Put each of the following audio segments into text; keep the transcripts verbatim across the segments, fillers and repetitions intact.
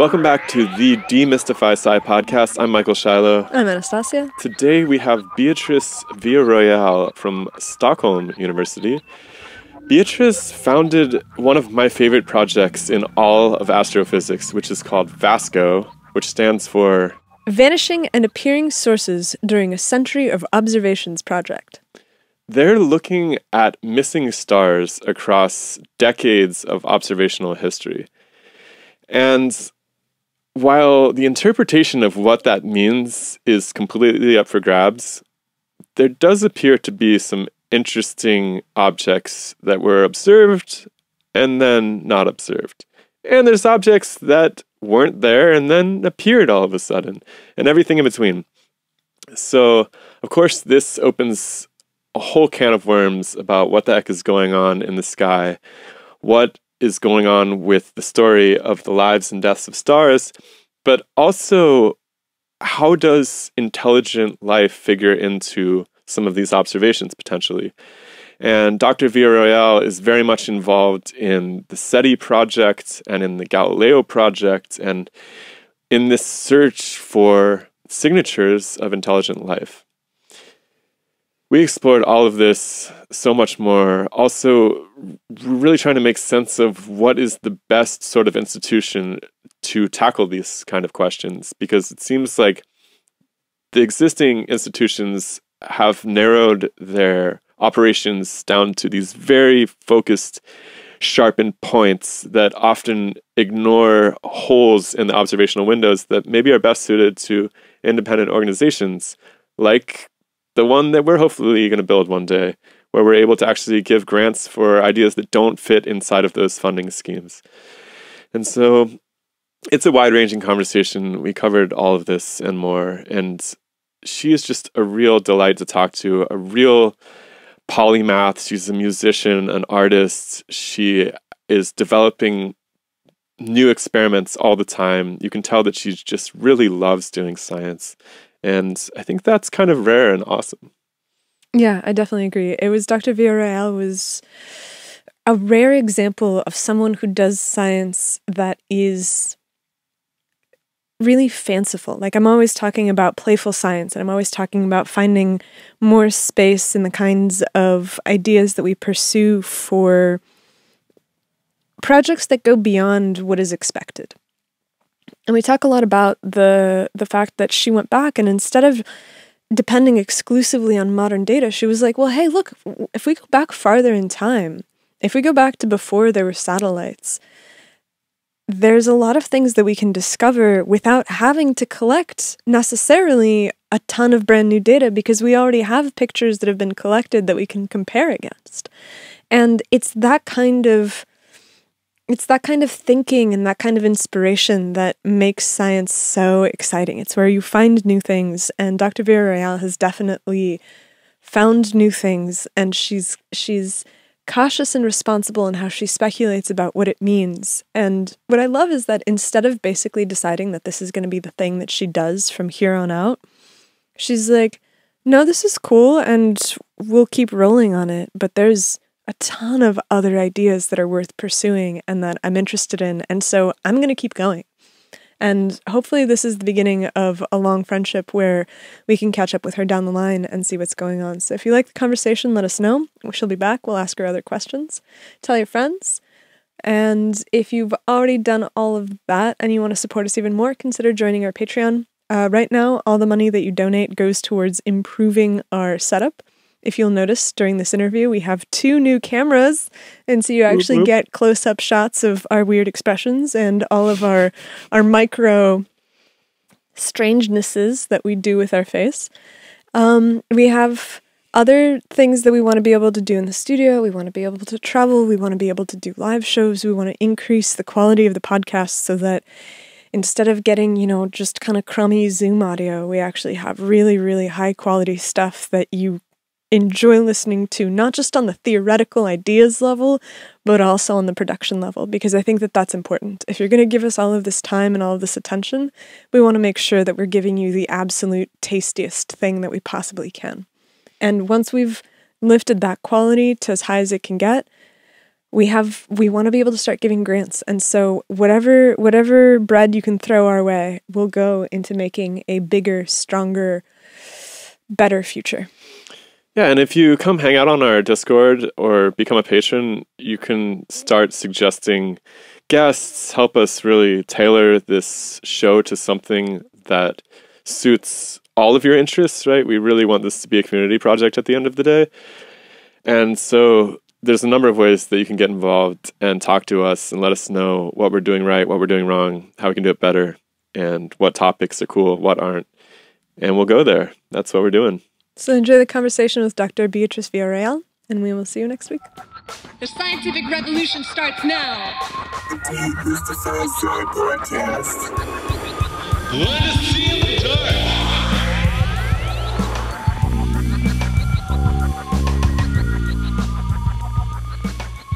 Welcome back to the Demystify Sci podcast. I'm Michael Shiloh. I'm Anastasia. Today we have Beatriz Villarroel from Stockholm University. Beatriz founded one of my favorite projects in all of astrophysics, which is called VASCO, which stands for Vanishing and Appearing Sources During a Century of Observations Project. They're looking at missing stars across decades of observational history. And while the interpretation of what that means is completely up for grabs, there does appear to be some interesting objects that were observed and then not observed. And there's objects that weren't there and then appeared all of a sudden, and everything in between. So, of course, this opens a whole can of worms about what the heck is going on in the sky, what is going on with the story of the lives and deaths of stars, but also how does intelligent life figure into some of these observations potentially? And Doctor Villarroel is very much involved in the SETI project and in the Galileo project and in this search for signatures of intelligent life. We explored all of this, so much more. Also, really trying to make sense of what is the best sort of institution to tackle these kind of questions, because it seems like the existing institutions have narrowed their operations down to these very focused, sharpened points that often ignore holes in the observational windows that maybe are best suited to independent organizations like the one that we're hopefully going to build one day, where we're able to actually give grants for ideas that don't fit inside of those funding schemes. And so it's a wide-ranging conversation. We covered all of this and more. And she is just a real delight to talk to, a real polymath. She's a musician, an artist. She is developing new experiments all the time. You can tell that she just really loves doing science. And I think that's kind of rare and awesome. Yeah, I definitely agree. It was Doctor Villarroel was a rare example of someone who does science that is really fanciful. Like, I'm always talking about playful science, and I'm always talking about finding more space in the kinds of ideas that we pursue for projects that go beyond what is expected. And we talk a lot about the the fact that she went back and instead of depending exclusively on modern data, she was like, well, hey, look, if we go back farther in time, if we go back to before there were satellites, there's a lot of things that we can discover without having to collect necessarily a ton of brand new data because we already have pictures that have been collected that we can compare against. And it's that kind of It's that kind of thinking and that kind of inspiration that makes science so exciting. It's where you find new things, and Doctor Villarroel has definitely found new things, and she's she's cautious and responsible in how she speculates about what it means. And what I love is that instead of basically deciding that this is going to be the thing that she does from here on out, she's like, no, this is cool, and we'll keep rolling on it, but there's a ton of other ideas that are worth pursuing and that I'm interested in, and so I'm going to keep going. And hopefully this is the beginning of a long friendship where we can catch up with her down the line and see what's going on. So if you like the conversation, let us know. She'll be back. We'll ask her other questions. Tell your friends. And if you've already done all of that and you want to support us even more, consider joining our Patreon. Uh, right now, all the money that you donate goes towards improving our setup. If you'll notice, during this interview, we have two new cameras, and so you actually whoop, whoop. get close-up shots of our weird expressions and all of our, our micro strangenesses that we do with our face. Um, we have other things that we want to be able to do in the studio. We want to be able to travel. We want to be able to do live shows. We want to increase the quality of the podcast so that instead of getting, you know, just kind of crummy Zoom audio, we actually have really, really high-quality stuff that you enjoy listening to, not just on the theoretical ideas level, but also on the production level, because I think that that's important. If you're going to give us all of this time and all of this attention, we want to make sure that we're giving you the absolute tastiest thing that we possibly can. And once we've lifted that quality to as high as it can get, we have, we want to be able to start giving grants. And so whatever, whatever bread you can throw our way will go into making a bigger, stronger, better future. Yeah. And if you come hang out on our Discord or become a patron, you can start suggesting guests, help us really tailor this show to something that suits all of your interests, right? We really want this to be a community project at the end of the day. And so there's a number of ways that you can get involved and talk to us and let us know what we're doing right, what we're doing wrong, how we can do it better, and what topics are cool, what aren't. And we'll go there. That's what we're doing. So enjoy the conversation with Doctor Beatriz Villarroel, and we will see you next week. The scientific revolution starts now. The Demystifying Science podcast. Let us see it start.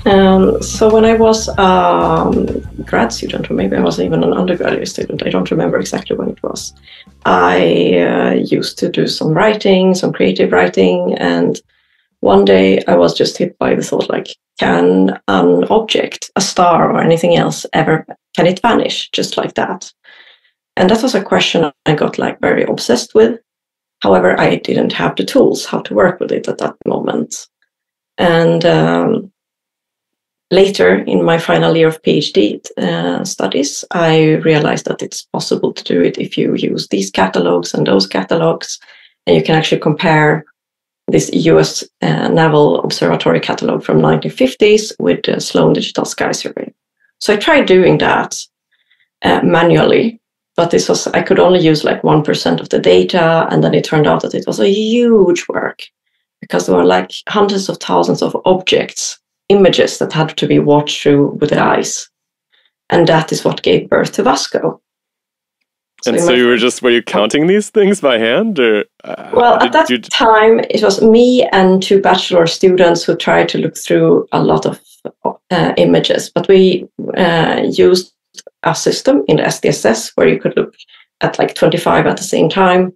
Um, so when I was a um, grad student, or maybe I was even an undergraduate student, I don't remember exactly when it was, I uh, used to do some writing, some creative writing, and one day I was just hit by the thought, like, can an object, a star or anything else ever, can it vanish just like that? And that was a question I got like very obsessed with. However, I didn't have the tools how to work with it at that moment. And um, later, in my final year of PhD uh, studies, I realized that it's possible to do it if you use these catalogs and those catalogs, and you can actually compare this U S uh, Naval Observatory catalog from nineteen fifties with the Sloan Digital Sky Survey. So I tried doing that uh, manually, but this was, I could only use like one percent of the data, and then it turned out that it was a huge work, because there were like hundreds of thousands of objects, images that had to be watched through with the eyes. And that is what gave birth to VASCO. So and so you were just, were you counting these things by hand? Or, uh, well, at that time, it was me and two bachelor students who tried to look through a lot of uh, images. But we uh, used a system in S D S S where you could look at like twenty-five at the same time.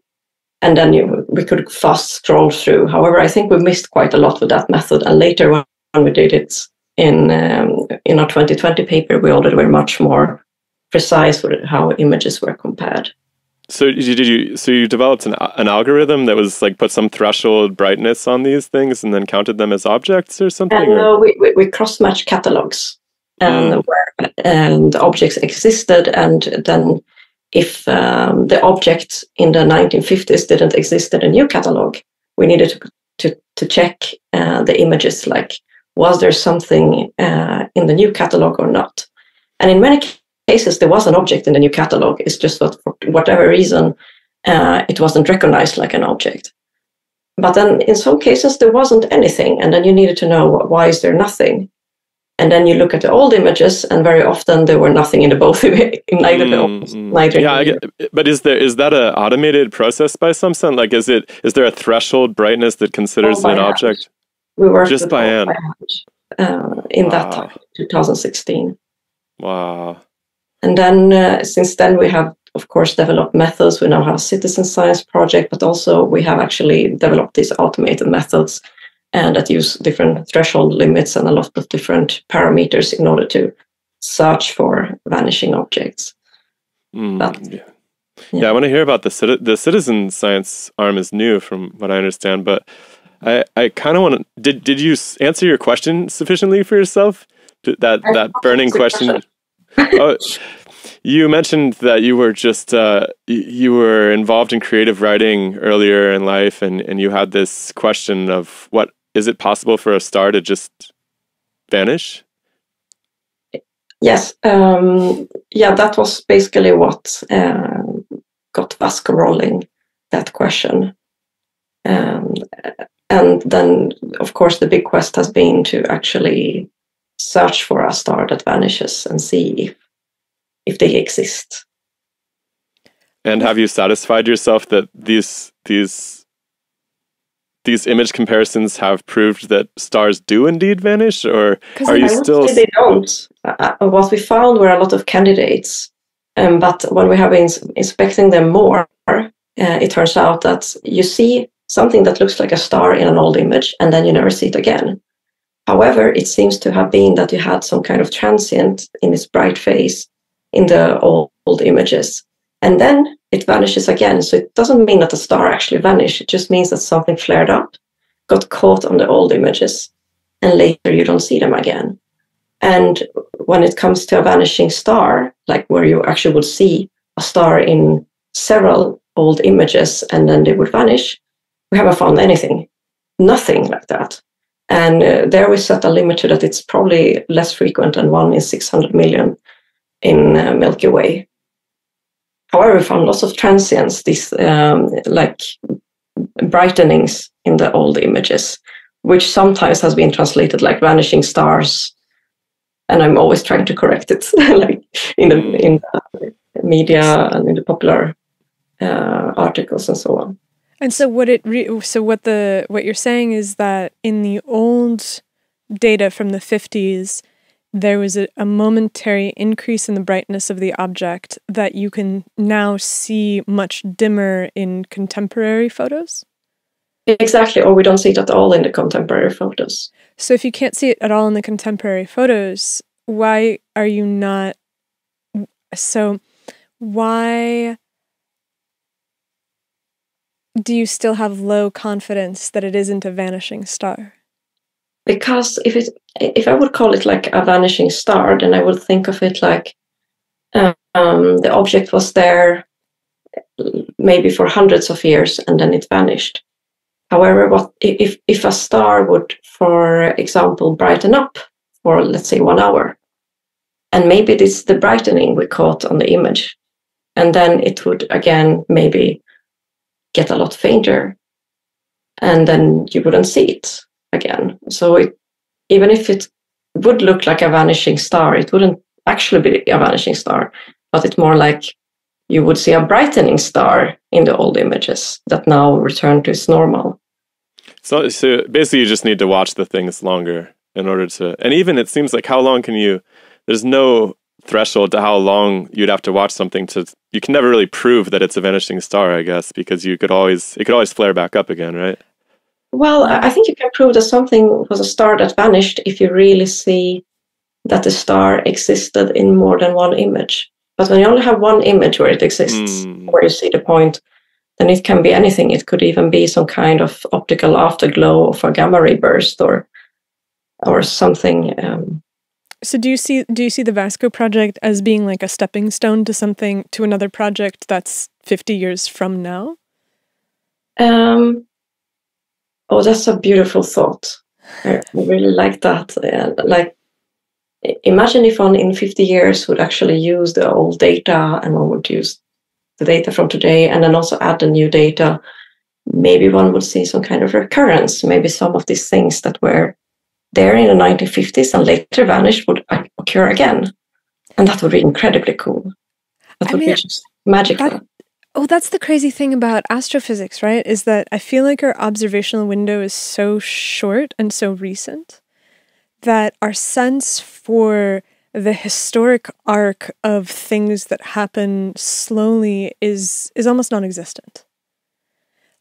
And then you, we could fast scroll through. However, I think we missed quite a lot with that method. And later when When we did it in um, in our twenty twenty paper, we already were much more precise with how images were compared. So did you? So you developed an an algorithm that was like put some threshold brightness on these things and then counted them as objects or something? And, or? No, we we, we cross matched catalogs and mm. where and objects existed, and then if um, the object in the nineteen fifties didn't exist in a new catalog, we needed to to to check uh, the images like. Was there something uh, in the new catalog or not? And in many cases, there was an object in the new catalog. It's just that for whatever reason, uh, it wasn't recognized like an object. But then in some cases, there wasn't anything. And then you needed to know, why is there nothing? And then you look at the old images, and very often there were nothing in the both, in neither mm, the neither. Yeah, I get, but is there is that an automated process by some sense? Like, is it is there a threshold brightness that considers oh, an hand. object? We worked just by hand uh, in wow. that time, two thousand sixteen. Wow. And then uh, since then we have, of course, developed methods. We now have a citizen science project, but also we have actually developed these automated methods and that use different threshold limits and a lot of different parameters in order to search for vanishing objects. Mm, but, yeah. yeah, yeah, I want to hear about the, citi the citizen science arm is new from what I understand, but I, I kind of want to, did, did you answer your question sufficiently for yourself? That, that burning question. Oh, you mentioned that you were just, uh, you were involved in creative writing earlier in life, and, and you had this question of what, is it possible for a star to just vanish? Yes. Um, yeah, that was basically what uh, got VASCO rolling, that question. Um, And then, of course, the big quest has been to actually search for a star that vanishes and see if, if they exist. And have you satisfied yourself that these these these image comparisons have proved that stars do indeed vanish, or are you still? Because they don't. Uh, what we found were a lot of candidates, um, but when we have been inspecting them more, uh, it turns out that you see something that looks like a star in an old image, and then you never see it again. However, it seems to have been that you had some kind of transient in its bright phase in the old, old images. And then it vanishes again. So it doesn't mean that the star actually vanished. It just means that something flared up, got caught on the old images, and later you don't see them again. And when it comes to a vanishing star, like where you actually would see a star in several old images and then they would vanish, we haven't found anything, nothing like that. And uh, there we set a limit to that it's probably less frequent than one in six hundred million in uh, Milky Way. However, we found lots of transients, these um, like brightenings in the old images, which sometimes has been translated like vanishing stars. And I'm always trying to correct it, like in the, in the media and in the popular uh, articles and so on. And so, what it re so what the what you're saying is that in the old data from the fifties, there was a, a momentary increase in the brightness of the object that you can now see much dimmer in contemporary photos? Exactly, or we don't see it at all in the contemporary photos. So if you can't see it at all in the contemporary photos, why are you not... So why do you still have low confidence that it isn't a vanishing star? Because if it, if I would call it like a vanishing star, then I would think of it like um, the object was there maybe for hundreds of years and then it vanished. However, what if, if a star would, for example, brighten up for, let's say, one hour, and maybe it's the brightening we caught on the image, and then it would again maybe get a lot fainter, and then you wouldn't see it again. So it, even if it would look like a vanishing star, it wouldn't actually be a vanishing star, but it's more like you would see a brightening star in the old images that now return to its normal. So, so basically you just need to watch the things longer in order to, and even it seems like how long can you, there's no threshold to how long you'd have to watch something to, you can never really prove that it's a vanishing star, I guess, because you could always, it could always flare back up again, right? Well, I think you can prove that something was a star that vanished if you really see that the star existed in more than one image. But when you only have one image where it exists, mm. where you see the point, then it can be anything. It could even be some kind of optical afterglow of a gamma ray burst, or, or something. Um, so, do you see do you see the VASCO project as being like a stepping stone to something, to another project that's fifty years from now? Um. Oh, that's a beautiful thought. I really like that. Yeah, like. Imagine if one in fifty years would actually use the old data, and one would use the data from today and then also add the new data. Maybe one would see some kind of recurrence. Maybe some of these things that were there in the nineteen fifties and later vanished would occur again. And that would be incredibly cool. That I would mean, be just magical. That, oh, that's the crazy thing about astrophysics, right? Is that I feel like our observational window is so short and so recent, that our sense for the historic arc of things that happen slowly is is almost non-existent.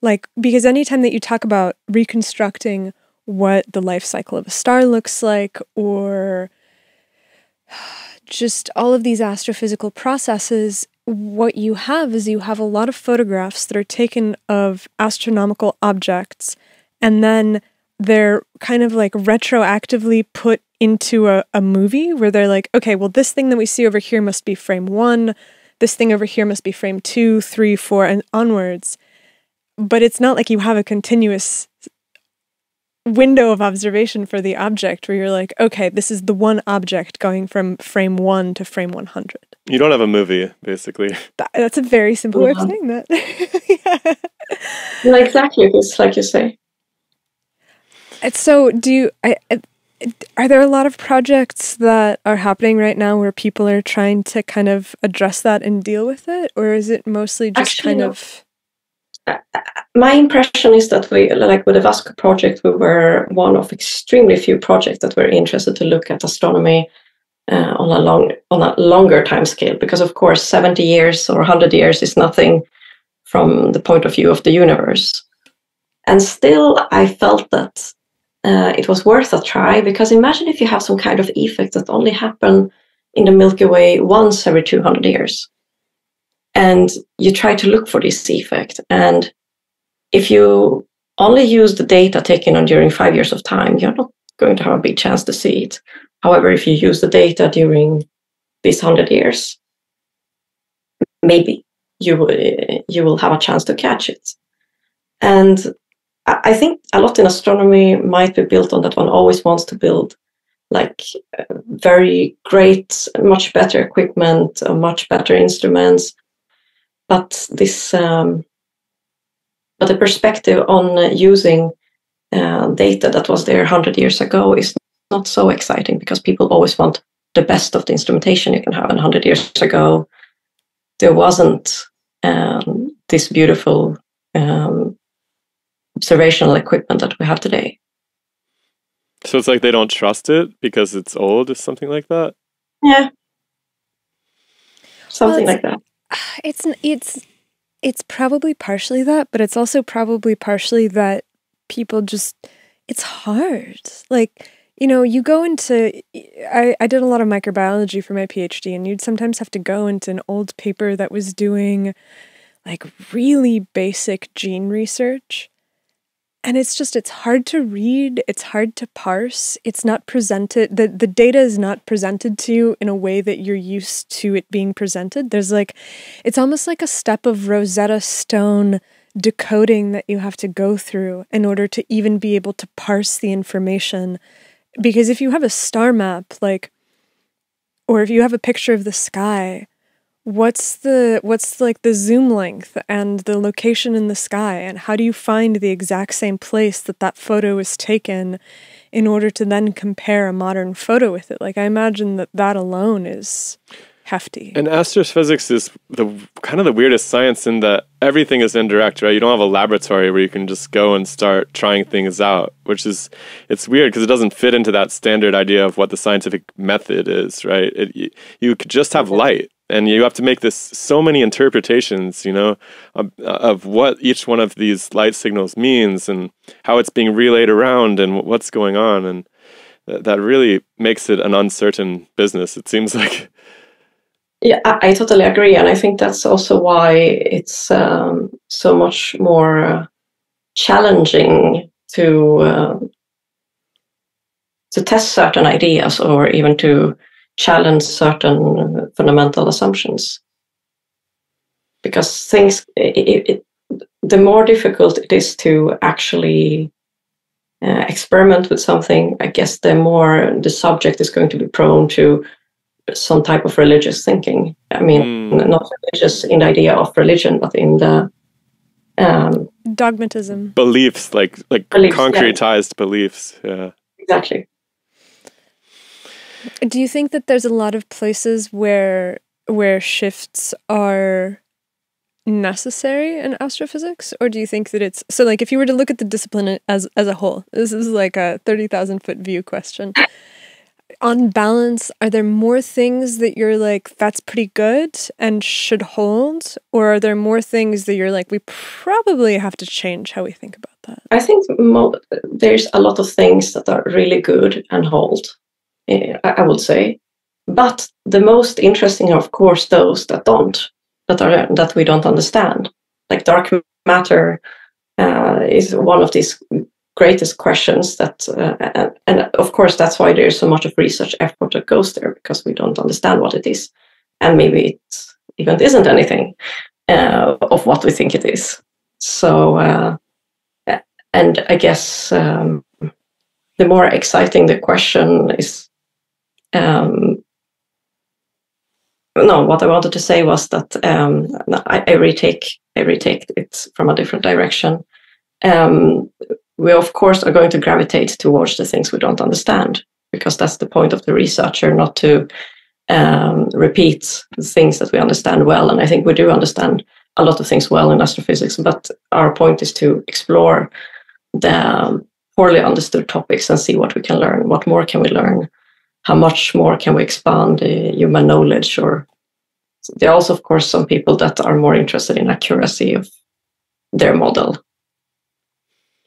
Like, because anytime that you talk about reconstructing what the life cycle of a star looks like, or just all of these astrophysical processes, what you have is you have a lot of photographs that are taken of astronomical objects, and then they're kind of like retroactively put into a, a movie where they're like, okay, well, this thing that we see over here must be frame one. This thing over here must be frame two, three, four, and onwards. But it's not like you have a continuous window of observation for the object where you're like, okay, this is the one object going from frame one to frame one hundred. You don't have a movie, basically. That, that's a very simple way of saying that. Yeah. Well, exactly, it's like you say. So do you, I, are there a lot of projects that are happening right now where people are trying to kind of address that and deal with it? Or is it mostly just Actually, kind of... My impression is that we, like with the VASCO project, we were one of extremely few projects that were interested to look at astronomy uh, on, a long, on a longer time scale. Because of course, seventy years or one hundred years is nothing from the point of view of the universe. And still, I felt that uh, it was worth a try, because imagine if you have some kind of effects that only happen in the Milky Way once every two hundred years. And you try to look for this effect. And if you only use the data taken on during five years of time, you're not going to have a big chance to see it. However, if you use the data during these one hundred years, maybe you, you will have a chance to catch it. And I think a lot in astronomy might be built on that one always wants to build like very great, much better equipment, much better instruments. But this, um, but the perspective on using uh, data that was there one hundred years ago is not so exciting, because people always want the best of the instrumentation you can have. And one hundred years ago, there wasn't um, this beautiful um, observational equipment that we have today. So it's like they don't trust it because it's old or something like that? Yeah. Something well, like that. It's it's it's probably partially that, but it's also probably partially that people just, it's hard. Like, you know, you go into, I, I did a lot of microbiology for my PhD, and you'd sometimes have to go into an old paper that was doing like really basic gene research. And it's just, it's hard to read, it's hard to parse, it's not presented, the, the data is not presented to you in a way that you're used to it being presented. There's like, it's almost like a step of Rosetta Stone decoding that you have to go through in order to even be able to parse the information. Because if you have a star map, like, or if you have a picture of the sky, What's the, what's like the zoom length and the location in the sky, and how do you find the exact same place that that photo was taken in order to then compare a modern photo with it? Like, I imagine that that alone is hefty. And astrophysics is the kind of the weirdest science in that everything is indirect, right? You don't have a laboratory where you can just go and start trying things out, which is, it's weird because it doesn't fit into that standard idea of what the scientific method is, right? It, you, you could just have light. And you have to make this so many interpretations, you know, of, of what each one of these light signals means and how it's being relayed around and what's going on. And th that really makes it an uncertain business, it seems like. Yeah, I, I totally agree. And I think that's also why it's um, so much more challenging to, uh, to test certain ideas, or even to challenge certain fundamental assumptions, because things it, it, the more difficult it is to actually uh, experiment with something, I guess the more the subject is going to be prone to some type of religious thinking. I mean, mm. not religious in the idea of religion, but in the um, dogmatism, beliefs, like like beliefs, concretized yeah. beliefs. Yeah, exactly. Do you think that there's a lot of places where where shifts are necessary in astrophysics, or do you think that it's so? Like, if you were to look at the discipline as as a whole, this is like a thirty thousand foot view question. On balance, are there more things that you're like, that's pretty good and should hold, or are there more things that you're like, we probably have to change how we think about that? I think mo there's a lot of things that are really good and hold, I would say, but the most interesting are, of course, those that don't, that are that we don't understand. Like dark matter uh, is one of these greatest questions. That, uh, and of course, that's why there's so much of research effort that goes there, because we don't understand what it is, and maybe it even isn't anything uh, of what we think it is. So, uh, and I guess um, the more exciting the question is. Um, no, what I wanted to say was that um, I, I retake I retake it from a different direction. Um, we of course are going to gravitate towards the things we don't understand, because that's the point of the researcher, not to um, repeat the things that we understand well. And I think we do understand a lot of things well in astrophysics, but our point is to explore the poorly understood topics and see what we can learn, what more can we learn. How much more can we expand uh, human knowledge? Or there are also, of course, some people that are more interested in accuracy of their model.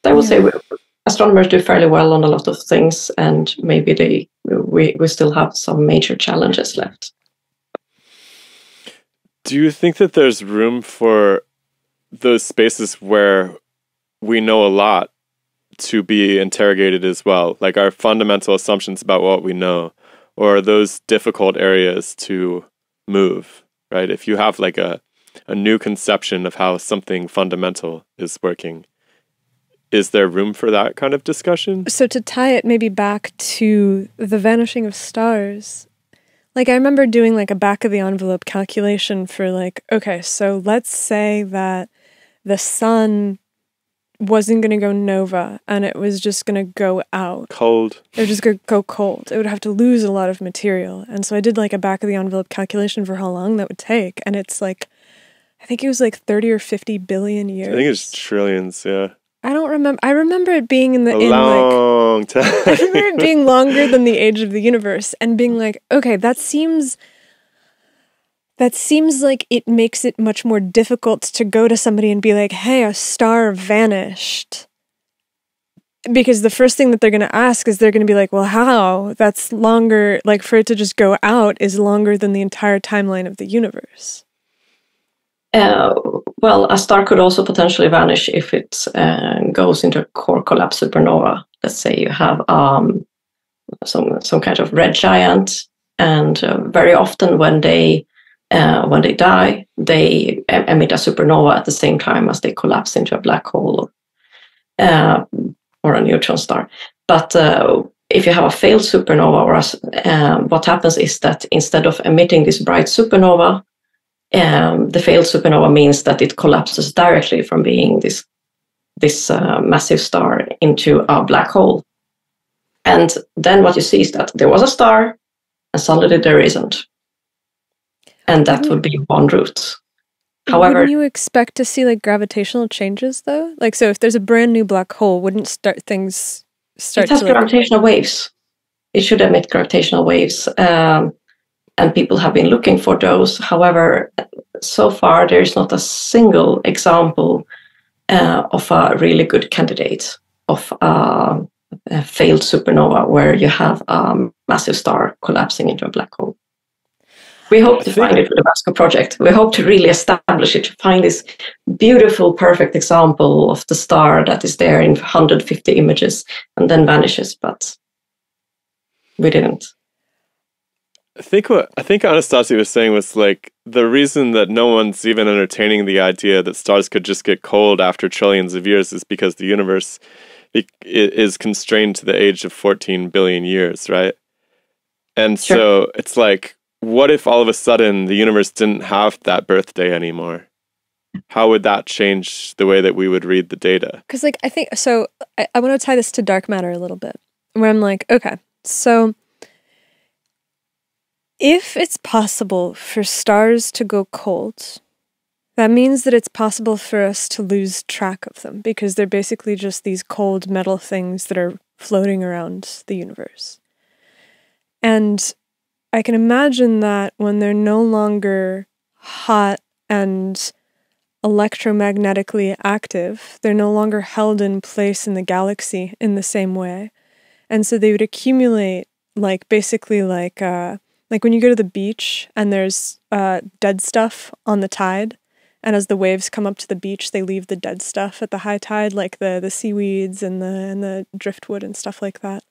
I would yeah. say astronomers do fairly well on a lot of things, and maybe they we, we still have some major challenges left. Do you think that there's room for those spaces where we know a lot to be interrogated as well, like our fundamental assumptions about what we know, or those difficult areas to move, right? If you have like a, a new conception of how something fundamental is working, is there room for that kind of discussion? So to tie it maybe back to the vanishing of stars, like I remember doing like a back of the envelope calculation for like, okay, so let's say that the sun wasn't going to go nova and it was just going to go out. Cold. It was just going to go cold. It would have to lose a lot of material. And so I did like a back of the envelope calculation for how long that would take. And it's like, I think it was like thirty or fifty billion years. I think it's trillions, yeah. I don't remember. I remember it being in the... A in long like, time. I remember it being longer than the age of the universe and being like, okay, that seems... That seems like it makes it much more difficult to go to somebody and be like, hey, a star vanished. Because the first thing that they're going to ask is they're going to be like, well, how? That's longer, like for it to just go out is longer than the entire timeline of the universe. Uh, well, a star could also potentially vanish if it uh, goes into a core collapse supernova. Let's say you have um, some, some kind of red giant, and uh, very often when they... Uh, when they die, they emit a supernova at the same time as they collapse into a black hole uh, or a neutron star. But uh, if you have a failed supernova, or a, uh, what happens is that instead of emitting this bright supernova, um, the failed supernova means that it collapses directly from being this, this uh, massive star into a black hole. And then what you see is that there was a star, and suddenly there isn't. And that would be one route. However, wouldn't you expect to see like gravitational changes though? Like, so if there's a brand new black hole, wouldn't start things start? It has to, like, gravitational waves. It should emit gravitational waves, um, and people have been looking for those. However, so far there is not a single example uh, of a really good candidate of uh, a failed supernova where you have a massive star collapsing into a black hole. We hope to find it with the Vasco project. We hope to really establish it, to find this beautiful, perfect example of the star that is there in one hundred fifty images and then vanishes, but we didn't. I think what I think Anastasia was saying was like the reason that no one's even entertaining the idea that stars could just get cold after trillions of years is because the universe is constrained to the age of fourteen billion years, right? And sure. So it's like, what if all of a sudden the universe didn't have that birthday anymore? How would that change the way that we would read the data? Because like, I think, so I, I want to tie this to dark matter a little bit, where I'm like, okay, so if it's possible for stars to go cold, that means that it's possible for us to lose track of them because they're basically just these cold metal things that are floating around the universe. And I can imagine that when they're no longer hot and electromagnetically active, they're no longer held in place in the galaxy in the same way. And so they would accumulate, like, basically like, uh, like when you go to the beach and there's uh, dead stuff on the tide, and as the waves come up to the beach, they leave the dead stuff at the high tide, like the, the seaweeds and the, and the driftwood and stuff like that.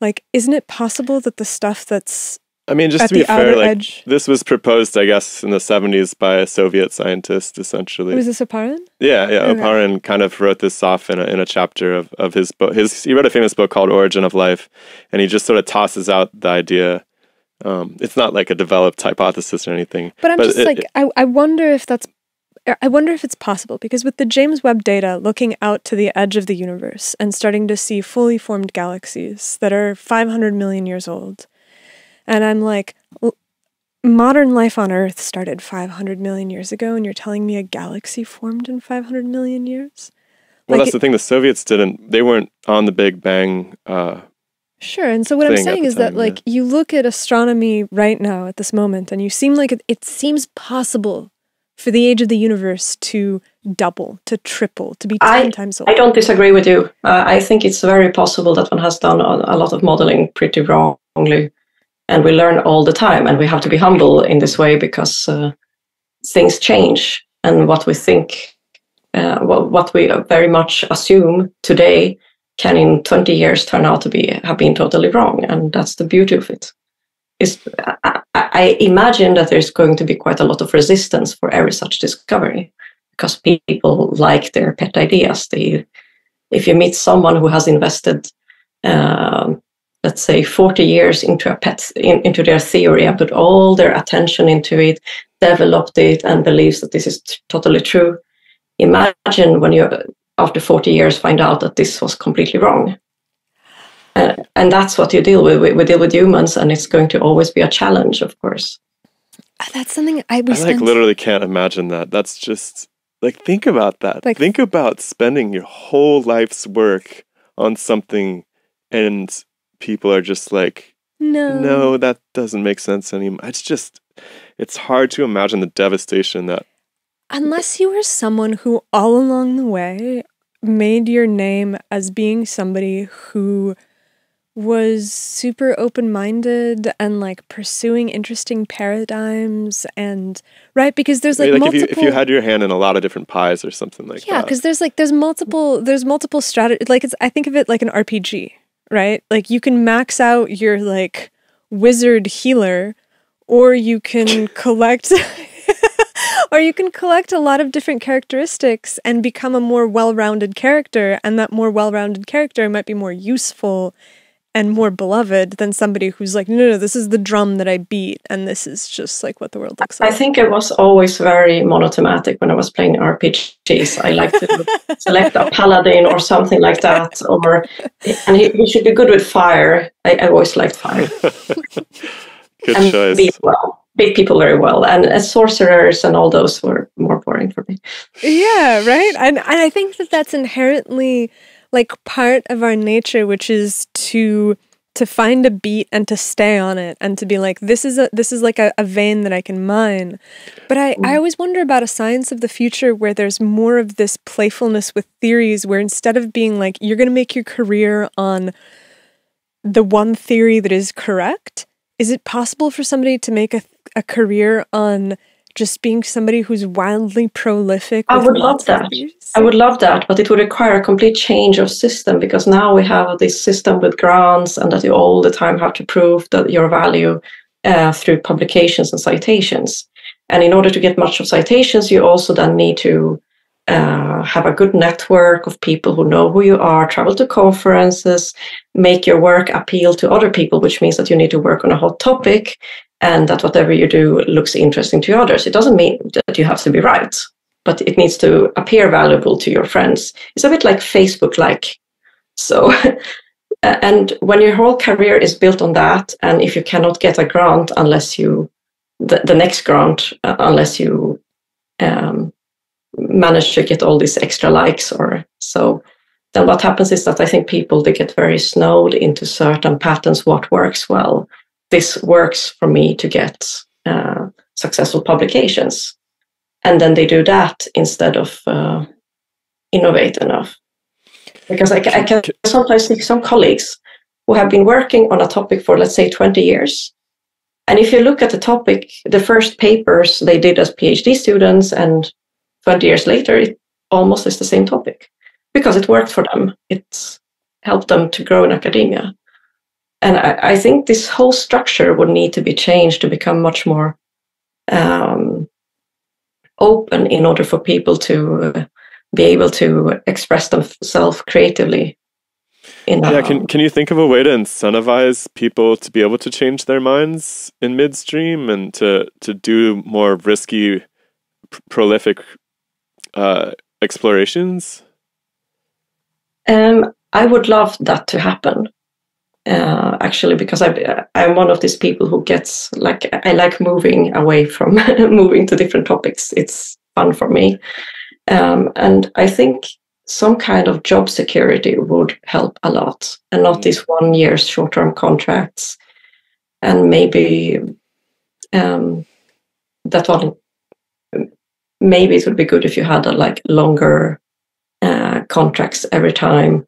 Like, isn't it possible that the stuff that's... I mean, just to be fair, like, edge. This was proposed, I guess, in the seventies by a Soviet scientist, essentially. Was this Oparin? Yeah, yeah. Okay. Oparin kind of wrote this off in a, in a chapter of, of his book. His, he wrote a famous book called Origin of Life, and he just sort of tosses out the idea. Um, it's not like a developed hypothesis or anything. But I'm but just it, like, I, I wonder if that's... I wonder if it's possible, because with the James Webb data looking out to the edge of the universe and starting to see fully formed galaxies that are five hundred million years old, and I'm like, modern life on Earth started five hundred million years ago, and you're telling me a galaxy formed in five hundred million years? Well, like, that's the thing. The Soviets didn't, they weren't on the Big Bang. Uh, sure, and so what I'm saying is that, like, you look at astronomy right now at this moment, and you seem like it, it seems possible for the age of the universe to double, to triple, to be ten I, times old? I don't disagree with you. Uh, I think it's very possible that one has done a, a lot of modeling pretty wrongly, and we learn all the time, and we have to be humble in this way because uh, things change, and what we think, uh, what we very much assume today can in twenty years turn out to be have been totally wrong, and that's the beauty of it. Is I, I imagine that there's going to be quite a lot of resistance for every such discovery, because people like their pet ideas. They, if you meet someone who has invested, uh, let's say, forty years into a pet in, into their theory and put all their attention into it, developed it, and believes that this is t totally true, imagine when you after forty years find out that this was completely wrong. Uh, and that's what you deal with. We, we deal with humans, and it's going to always be a challenge, of course. That's something I, we I like literally can't imagine that. That's just, like, think about that. Like, think about spending your whole life's work on something, and people are just like, no, no, that doesn't make sense anymore. It's just, it's hard to imagine the devastation that. Unless you were someone who all along the way made your name as being somebody who was super open-minded and like pursuing interesting paradigms and right because there's like, like multiple if you, if you had your hand in a lot of different pies or something like yeah, that. Yeah, because there's like there's multiple there's multiple strategies. Like it's I think of it like an R P G, right? Like you can max out your like wizard healer, or you can collect or you can collect a lot of different characteristics and become a more well-rounded character, and that more well-rounded character might be more useful and more beloved than somebody who's like, no, no, no, this is the drum that I beat, and this is just like what the world looks like. I think I was always very monothematic when I was playing R P Gs. I like to select a paladin or something like that, or and he, he should be good with fire. I, I always liked fire. Good and choice. Be well. Beat people very well, and as sorcerers and all those were more boring for me. Yeah, right? And, and I think that that's inherently like part of our nature, which is to to find a beat and to stay on it and to be like, this is a this is like a, a vein that I can mine. But I, I always wonder about a science of the future where there's more of this playfulness with theories, where instead of being like, you're going to make your career on the one theory that is correct, is it possible for somebody to make a, a career on just being somebody who's wildly prolific? I would love that. I would love that, but it would require a complete change of system, because now we have this system with grants and that you all the time have to prove that your value uh, through publications and citations. And in order to get much of citations, you also then need to uh, have a good network of people who know who you are, travel to conferences, make your work appeal to other people, which means that you need to work on a hot topic and that whatever you do looks interesting to others. It doesn't mean that you have to be right, but it needs to appear valuable to your friends. It's a bit like Facebook-like. So, and when your whole career is built on that, and if you cannot get a grant unless you, the, the next grant, uh, unless you, um, manage to get all these extra likes or so, then what happens is that I think people, they get very snowed into certain patterns, what works well. This works for me to get uh, successful publications. And then they do that instead of uh, innovate enough. Because I, I can sometimes see some colleagues who have been working on a topic for, let's say, twenty years. And if you look at the topic, the first papers they did as PhD students and twenty years later, it almost is the same topic because it worked for them. It's helped them to grow in academia. And I, I think this whole structure would need to be changed to become much more um, open in order for people to uh, be able to express themselves creatively. In yeah, can, can you think of a way to incentivize people to be able to change their minds in midstream and to, to do more risky prolific uh, explorations? Um, I would love that to happen, uh, actually, because I, I'm one of these people who gets, like, I like moving away from, moving to different topics. It's fun for me. Um, and I think some kind of job security would help a lot, and not these one year short-term contracts, and maybe um, that one maybe it would be good if you had a like longer uh, contracts every time,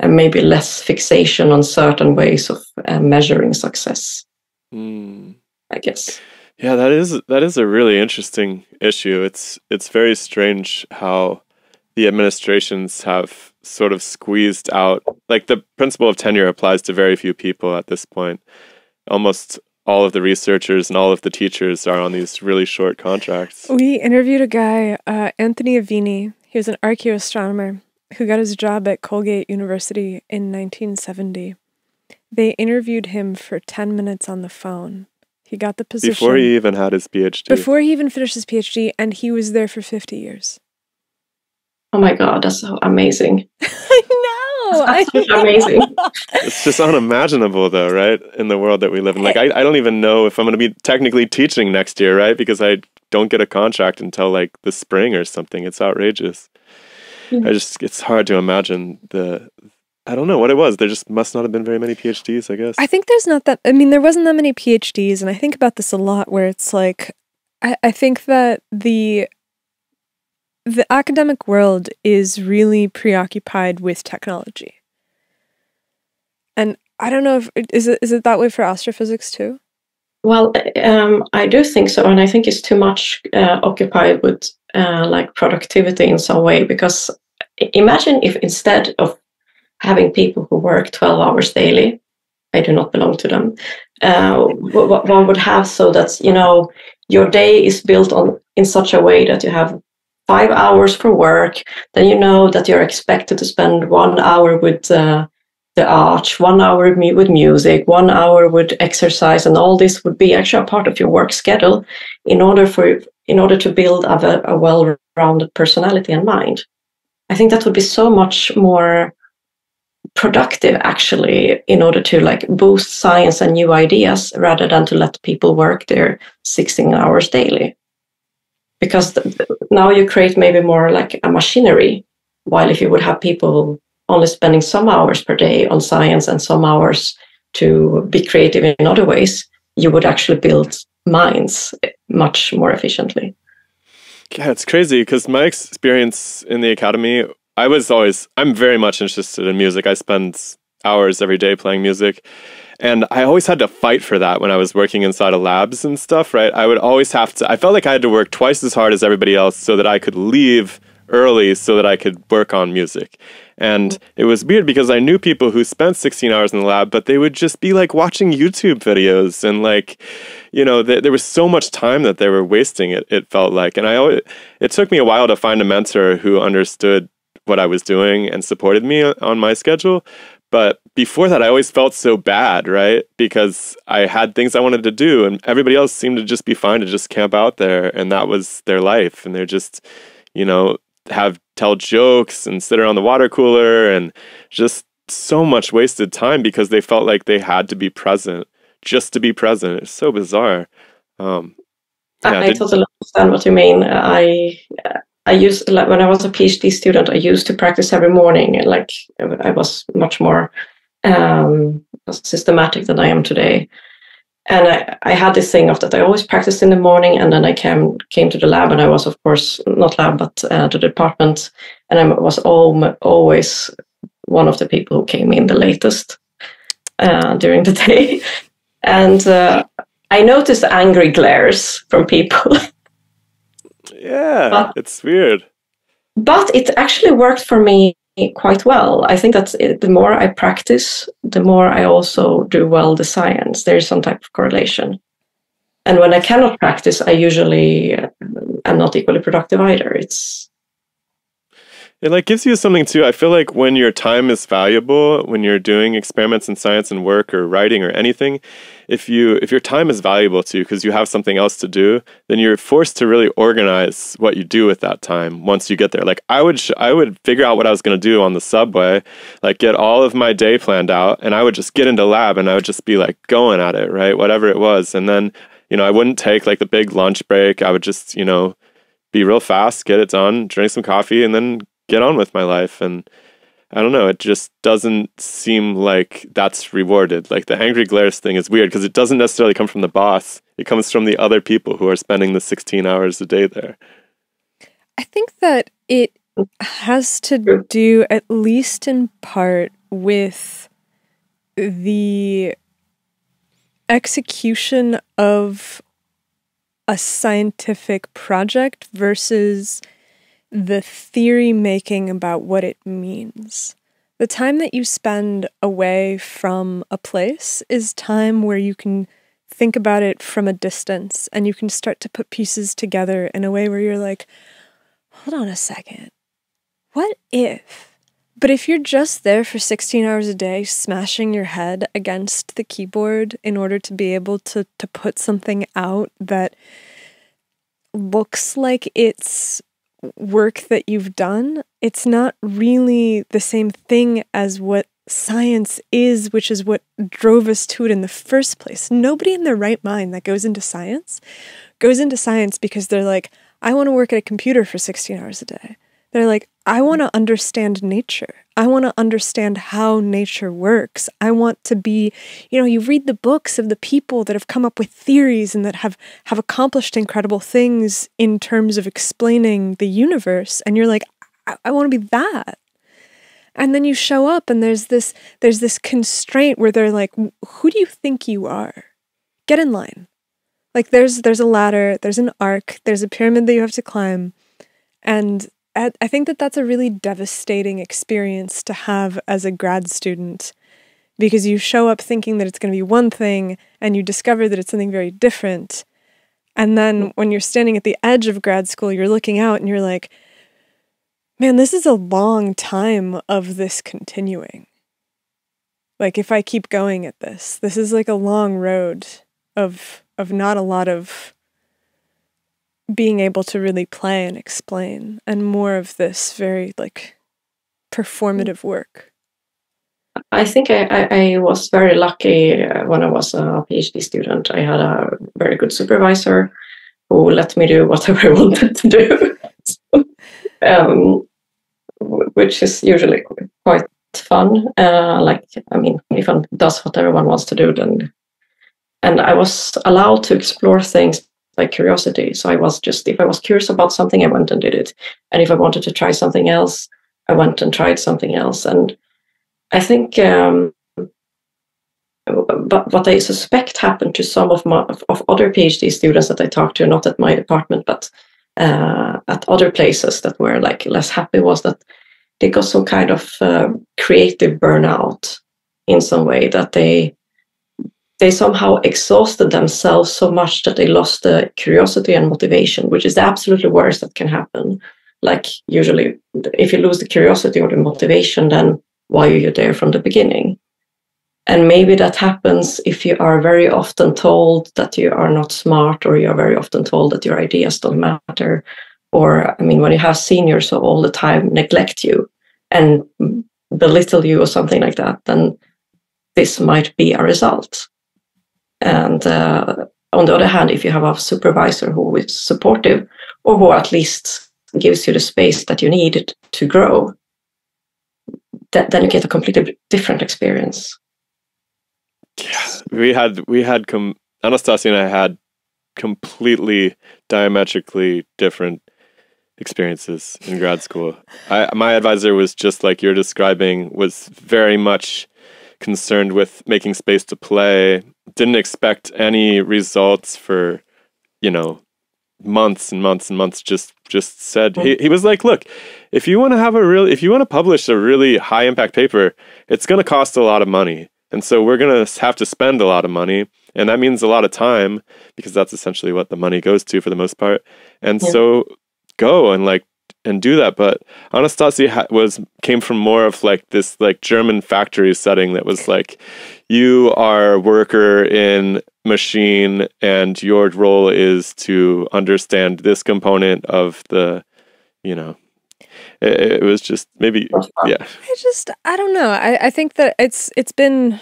and maybe less fixation on certain ways of uh, measuring success. Mm. I guess. Yeah, that is that is a really interesting issue. It's it's very strange how the administrations have sort of squeezed out, like the principle of tenure applies to very few people at this point. Almost all of the researchers and all of the teachers are on these really short contracts. We interviewed a guy, uh, Anthony Aveni. He was an archaeoastronomer who got his job at Colgate University in nineteen seventy. They interviewed him for ten minutes on the phone. He got the position. Before he even had his PhD. Before he even finished his PhD, and he was there for fifty years. Oh my God, that's so amazing. I know. That's I know. Amazing. It's just unimaginable though, right? In the world that we live in. Like, I, I don't even know if I'm going to be technically teaching next year, right? Because I don't get a contract until like the spring or something. It's outrageous. Mm-hmm. I just, it's hard to imagine the... I don't know what it was. There just must not have been very many PhDs, I guess. I think there's not that... I mean, there wasn't that many PhDs, and I think about this a lot, where it's like... I, I think that the the academic world is really preoccupied with technology. And I don't know if... Is it, is it that way for astrophysics, too? Well, um, I do think so, and I think it's too much uh, occupied with, uh, like, productivity in some way, because imagine if instead of having people who work twelve hours daily, I do not belong to them, uh, what one would have so that, you know, your day is built on in such a way that you have five hours for work, then you know that you're expected to spend one hour with uh, the arch, one hour with music, one hour with exercise, and all this would be actually a part of your work schedule in order for in order to build a, a well-rounded personality and mind. I think that would be so much more productive, actually, in order to like boost science and new ideas, rather than to let people work their sixteen hours daily. Because the, now you create maybe more like a machinery, while if you would have people only spending some hours per day on science and some hours to be creative in other ways, you would actually build minds much more efficiently. Yeah, it's crazy, because my experience in the academy, I was always, I'm very much interested in music. I spend hours every day playing music. And I always had to fight for that when I was working inside of labs and stuff, right? I would always have to, I felt like I had to work twice as hard as everybody else so that I could leave early so that I could work on music. And it was weird because I knew people who spent sixteen hours in the lab, but they would just be like watching YouTube videos and like, you know, th there was so much time that they were wasting, it, it felt like. And I always, it took me a while to find a mentor who understood what I was doing and supported me on my schedule. But before that, I always felt so bad, right? Because I had things I wanted to do and everybody else seemed to just be fine to just camp out there. And that was their life. And they're just, you know, have tell jokes and sit around the water cooler and just so much wasted time because they felt like they had to be present just to be present. It's so bizarre. Um, yeah, I totally understand what you mean. I... Uh... I used, like, when I was a PhD student, I used to practice every morning. Like, I was much more um, systematic than I am today. And I, I had this thing of that I always practiced in the morning, and then I came, came to the lab, and I was, of course, not lab, but uh, to the department. And I was al- always one of the people who came in the latest uh, during the day. And uh, I noticed angry glares from people. Yeah, but it's weird. But it actually worked for me quite well. I think that the more I practice, the more I also do well the science. There is some type of correlation. And when I cannot practice, I usually am not equally productive either. It's It like gives you something too. I feel like when your time is valuable, when you're doing experiments in science and work or writing or anything, if you if your time is valuable to you because you have something else to do, then you're forced to really organize what you do with that time once you get there. Like I would sh I would figure out what I was going to do on the subway, like get all of my day planned out, and I would just get into lab and I would just be like going at it, right? Whatever it was. And then, you know, I wouldn't take like the big lunch break. I would just, you know, be real fast, get it done, drink some coffee, and then get on with my life. And I don't know, it just doesn't seem like that's rewarded. Like the angry glares thing is weird because it doesn't necessarily come from the boss. It comes from the other people who are spending the sixteen hours a day there. I think that it has to do, at least in part, with the execution of a scientific project versus the theory making about what it means. The time that you spend away from a place is time where you can think about it from a distance and you can start to put pieces together in a way where you're like, hold on a second, what if? But if you're just there for sixteen hours a day, smashing your head against the keyboard in order to be able to, to put something out that looks like it's work that you've done, it's not really the same thing as what science is, which is what drove us to it in the first place. Nobody in their right mind that goes into science goes into science because they're like, I want to work at a computer for sixteen hours a day. They're like, I want to understand nature. I want to understand how nature works. I want to be, you know, you read the books of the people that have come up with theories and that have, have accomplished incredible things in terms of explaining the universe. And you're like, I, I want to be that. And then you show up and there's this, there's this constraint where they're like, who do you think you are? Get in line. Like there's, there's a ladder, there's an arc, there's a pyramid that you have to climb. And I think that that's a really devastating experience to have as a grad student, because you show up thinking that it's going to be one thing and you discover that it's something very different. And then when you're standing at the edge of grad school, you're looking out and you're like, man, this is a long time of this continuing. Like if I keep going at this, this is like a long road of, of not a lot of being able to really play and explain, and more of this very like performative work. I think I, I, I was very lucky when I was a PhD student. I had a very good supervisor who let me do whatever I wanted to do, so, um, which is usually quite fun. Uh, like, I mean, if one does what everyone wants to do, then, and I was allowed to explore things by curiosity. So I was just, if I was curious about something, I went and did it. And if I wanted to try something else, I went and tried something else. And I think, um, but what I suspect happened to some of my, of other PhD students that I talked to, not at my department, but uh, at other places that were like less happy, was that they got some kind of uh, creative burnout in some way, that they, they somehow exhausted themselves so much that they lost the curiosity and motivation, which is the absolutely worst that can happen. Like usually if you lose the curiosity or the motivation, then why are you there from the beginning? And maybe that happens if you are very often told that you are not smart, or you're very often told that your ideas don't matter. Or, I mean, when you have seniors who all the time neglect you and belittle you or something like that, then this might be a result. And uh, on the other hand, if you have a supervisor who is supportive, or who at least gives you the space that you need to grow, th then you get a completely different experience. Yes, we had we had com Anastasia and I had completely diametrically different experiences in grad school. I, my advisor was just like you're describing, was very much concerned with making space to play, didn't expect any results for, you know, months and months and months, just just said, he, he was like, look, if you want to have a real, if you want to publish a really high impact paper, it's going to cost a lot of money. And so we're going to have to spend a lot of money. And that means a lot of time, because that's essentially what the money goes to for the most part. And yeah. so go and like, and do that. But Anastasia was came from more of like this like German factory setting that was like, you are a worker in machine and your role is to understand this component of the, you know, it, it was just maybe, yeah. I just, I don't know. I, I think that it's it's been,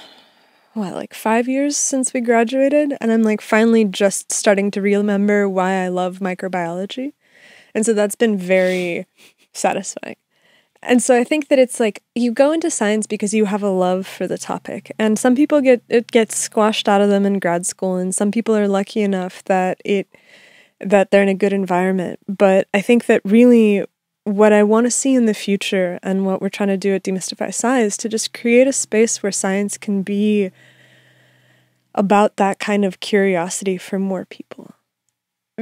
what, like five years since we graduated, and I'm like finally just starting to remember why I love microbiology. And so that's been very satisfying. And so I think that it's like you go into science because you have a love for the topic. And some people get, it gets squashed out of them in grad school. And some people are lucky enough that it that they're in a good environment. But I think that really what I want to see in the future and what we're trying to do at Demystify Science is to just create a space where science can be about that kind of curiosity for more people.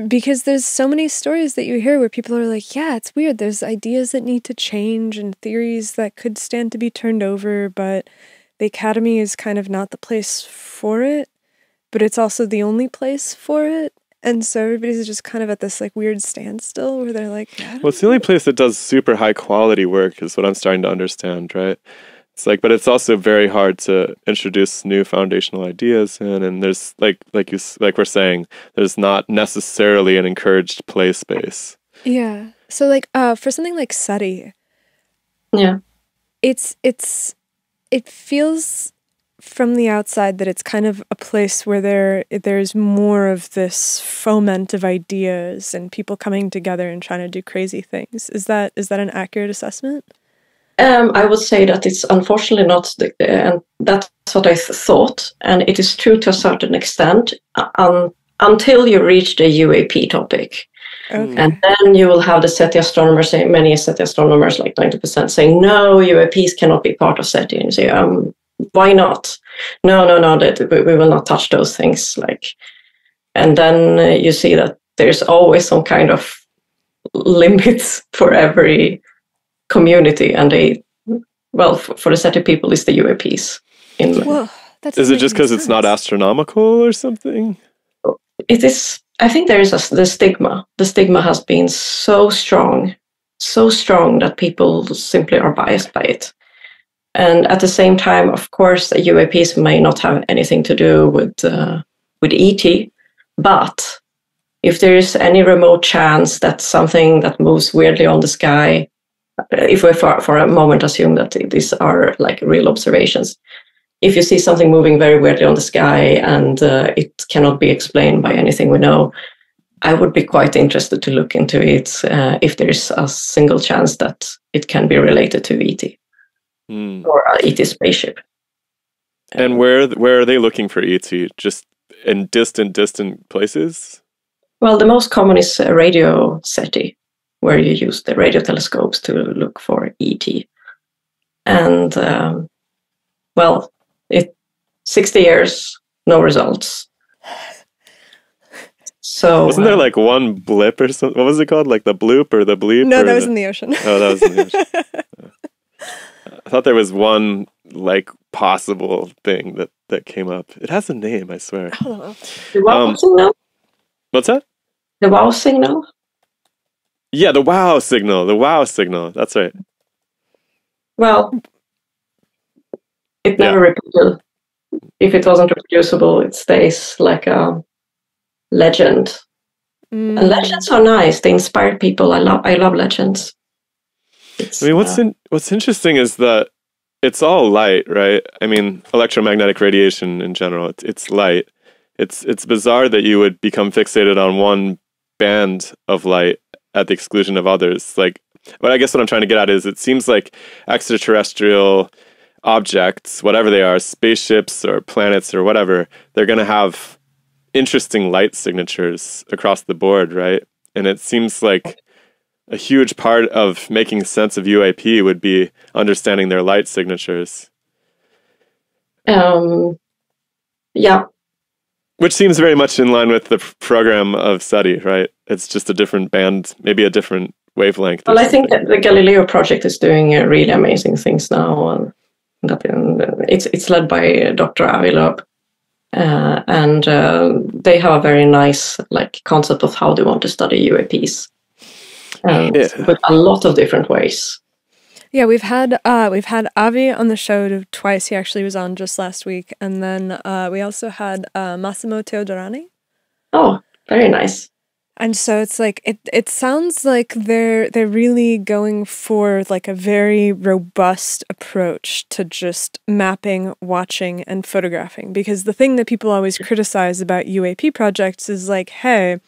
Because there's so many stories that you hear where people are like, yeah, it's weird. There's ideas that need to change and theories that could stand to be turned over, but the academy is kind of not the place for it, but it's also the only place for it. And so everybody's just kind of at this like weird standstill where they're like, I don't well, it's the only place that does super high quality work is what I'm starting to understand, right? It's like, but it's also very hard to introduce new foundational ideas in, and there's like, like you, like we're saying, there's not necessarily an encouraged play space. Yeah. So like, uh, for something like SETI, yeah, it's it's it feels from the outside that it's kind of a place where there there's more of this foment of ideas and people coming together and trying to do crazy things. Is that is that an accurate assessment? Um, I would say that it's unfortunately not, the, and that's what I th thought, and it is true to a certain extent um, until you reach the U A P topic. Okay. And then you will have the SETI astronomers, say, many SETI astronomers, like ninety percent, saying, no, U A Ps cannot be part of SETI. And you say, um, why not? No, no, no, that we, we will not touch those things. Like, and then uh, you see that there's always some kind of limits for every community, and they, well, for, for a set of people, is the U A Ps. In Whoa, that's is it just because it's not astronomical or something? It is. I think there is a, the stigma. The stigma has been so strong, so strong that people simply are biased by it. And at the same time, of course, the U A Ps may not have anything to do with uh, with E T, but if there is any remote chance that something that moves weirdly on the sky, if we for, for a moment assume that these are like real observations, if you see something moving very weirdly on the sky and uh, it cannot be explained by anything we know, I would be quite interested to look into it uh, if there is a single chance that it can be related to E T mm. or an E T spaceship. And where where are they looking for E T? Just in distant, distant places? Well, the most common is uh, radio SETI, where you use the radio telescopes to look for E T. And, um, well, it sixty years, no results. So wasn't there um, like one blip or something? What was it called? Like the bloop or the bleep? No, that was the... in the ocean. Oh, that was in the ocean. I thought there was one, like, possible thing that, that came up. It has a name, I swear. I don't know. The Wow um, signal? What's that? The Wow signal? Yeah, the Wow signal, the Wow signal. That's right. Well, it never yeah. repeated. If it wasn't reproducible, it stays like a legend. Mm. And legends are nice. They inspire people. I love, I love legends. It's, I mean, what's uh, in, what's interesting is that it's all light, right? I mean, electromagnetic radiation in general. It, it's light. It's it's bizarre that you would become fixated on one band of light at the exclusion of others. Like, but I guess what I'm trying to get at is it seems like extraterrestrial objects, whatever they are, spaceships or planets or whatever, they're going to have interesting light signatures across the board, right? And it seems like a huge part of making sense of U A P would be understanding their light signatures. Um, yeah. Which seems very much in line with the program of SETI, right? It's just a different band, maybe a different wavelength. Well, I think that the Galileo project is doing uh, really amazing things now. And that in, it's, it's led by Doctor Avi Loeb. Uh, and uh, they have a very nice like concept of how they want to study U A Ps. Um, yeah. With a lot of different ways. Yeah, we've had uh, we've had Avi on the show twice. He actually was on just last week, and then uh, we also had uh, Massimo Teodorani. Oh, very nice. And so it's like it. It sounds like they're they're really going for like a very robust approach to just mapping, watching, and photographing. Because the thing that people always criticize about U A P projects is like, hey,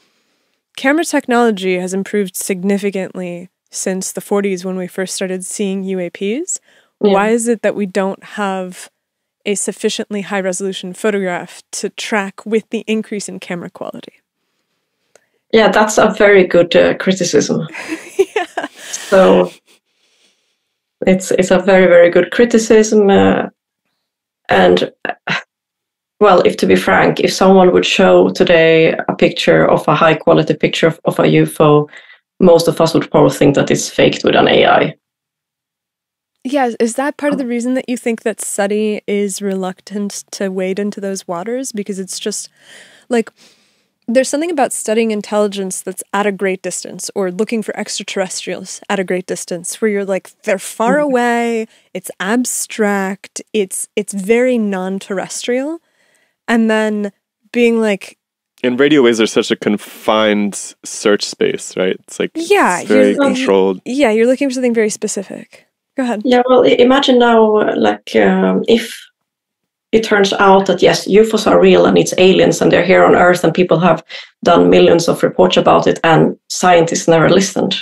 camera technology has improved significantly since the forties when we first started seeing U A Ps. Yeah. Why is it that we don't have a sufficiently high-resolution photograph to track with the increase in camera quality? Yeah, that's a very good uh, criticism. Yeah. So it's it's a very, very good criticism. Uh, and, well, if to be frank, if someone would show today a picture of a high quality picture of, of a U F O, most of us would probably think that it's faked with an A I. Yeah, is that part of the reason that you think that SETI is reluctant to wade into those waters? Because it's just, like, there's something about studying intelligence that's at a great distance, or looking for extraterrestrials at a great distance, where you're like, they're far away, it's abstract, it's it's very non-terrestrial. And then being like... And radio waves are such a confined search space, right? It's like, yeah, it's very controlled. Yeah, you're looking for something very specific. Go ahead. Yeah, well, imagine now, like, um, if it turns out that, yes, U F Os are real and it's aliens and they're here on Earth and people have done millions of reports about it and scientists never listened.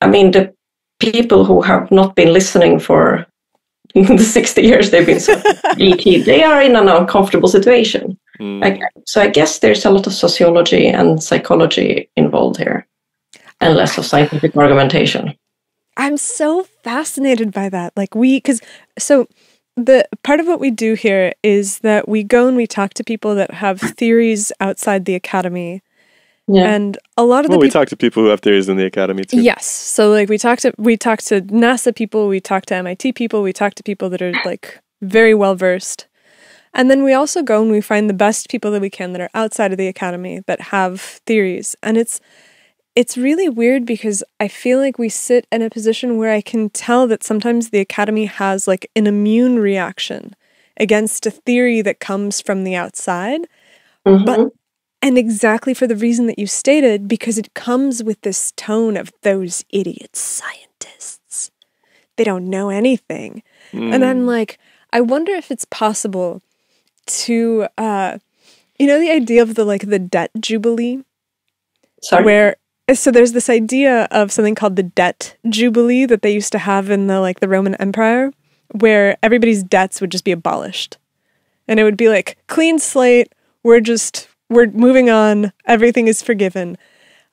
I mean, the people who have not been listening for the sixty years they've been E T, they are in an uncomfortable situation. Mm. Like, so I guess there's a lot of sociology and psychology involved here and less of scientific argumentation. I'm so fascinated by that. Like we, because so the part of what we do here is that we go and we talk to people that have theories outside the academy. Yeah. And a lot of the well, we talk to people who have theories in the academy too. Yes. So like we talk to, we talk to NASA people, we talk to M I T people, we talk to people that are like very well-versed. And then we also go and we find the best people that we can that are outside of the academy that have theories. And it's, It's really weird because I feel like we sit in a position where I can tell that sometimes the academy has like an immune reaction against a theory that comes from the outside, mm-hmm. but and exactly for the reason that you stated, because it comes with this tone of those idiot scientists. They don't know anything. Mm. And I'm like, I wonder if it's possible to, uh, you know, the idea of the like the debt jubilee? Sorry? Where... So there's this idea of something called the debt jubilee that they used to have in the like the Roman Empire, where everybody's debts would just be abolished. And it would be like, clean slate, we're just, we're moving on, everything is forgiven.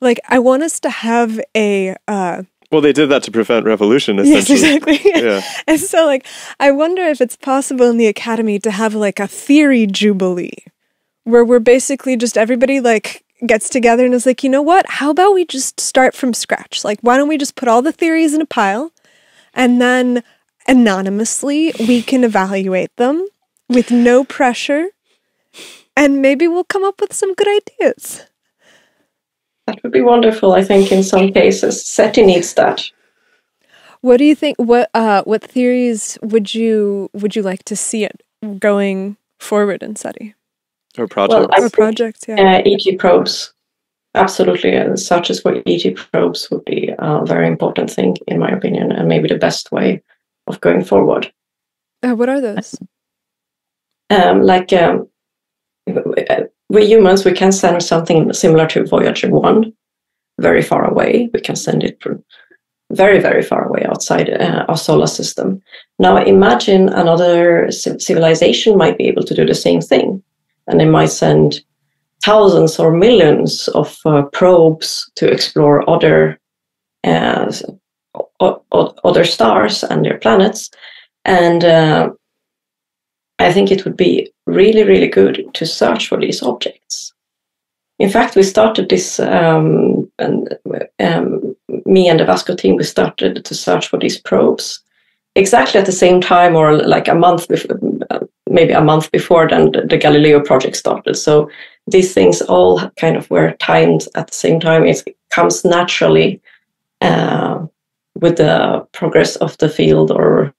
Like, I want us to have a... Uh, well, they did that to prevent revolution, essentially. Yes, exactly. Yeah. And so, like, I wonder if it's possible in the academy to have like a theory jubilee, where we're basically just everybody like... gets together and is like, you know what, how about we just start from scratch? Like, why don't we just put all the theories in a pile and then anonymously we can evaluate them with no pressure and maybe we'll come up with some good ideas. That would be wonderful, I think, in some cases. SETI needs that. What do you think, what uh, what theories would you, would you like to see it going forward in SETI? Or projects. Well, or projects, yeah. Uh, E T probes, absolutely. And such as what E T probes would be a very important thing, in my opinion, and maybe the best way of going forward. Uh, what are those? Um, like, um, we humans, we can send something similar to Voyager one, very far away. We can send it very, very far away outside uh, our solar system. Now, imagine another civilization might be able to do the same thing. And they might send thousands or millions of uh, probes to explore other uh, o o other stars and their planets. And uh, I think it would be really, really good to search for these objects. In fact, we started this, um, and um, me and the Vasco team, we started to search for these probes exactly at the same time, or like a month before, maybe a month before then the Galileo project started. So these things all kind of were timed at the same time. It comes naturally uh, with the progress of the field or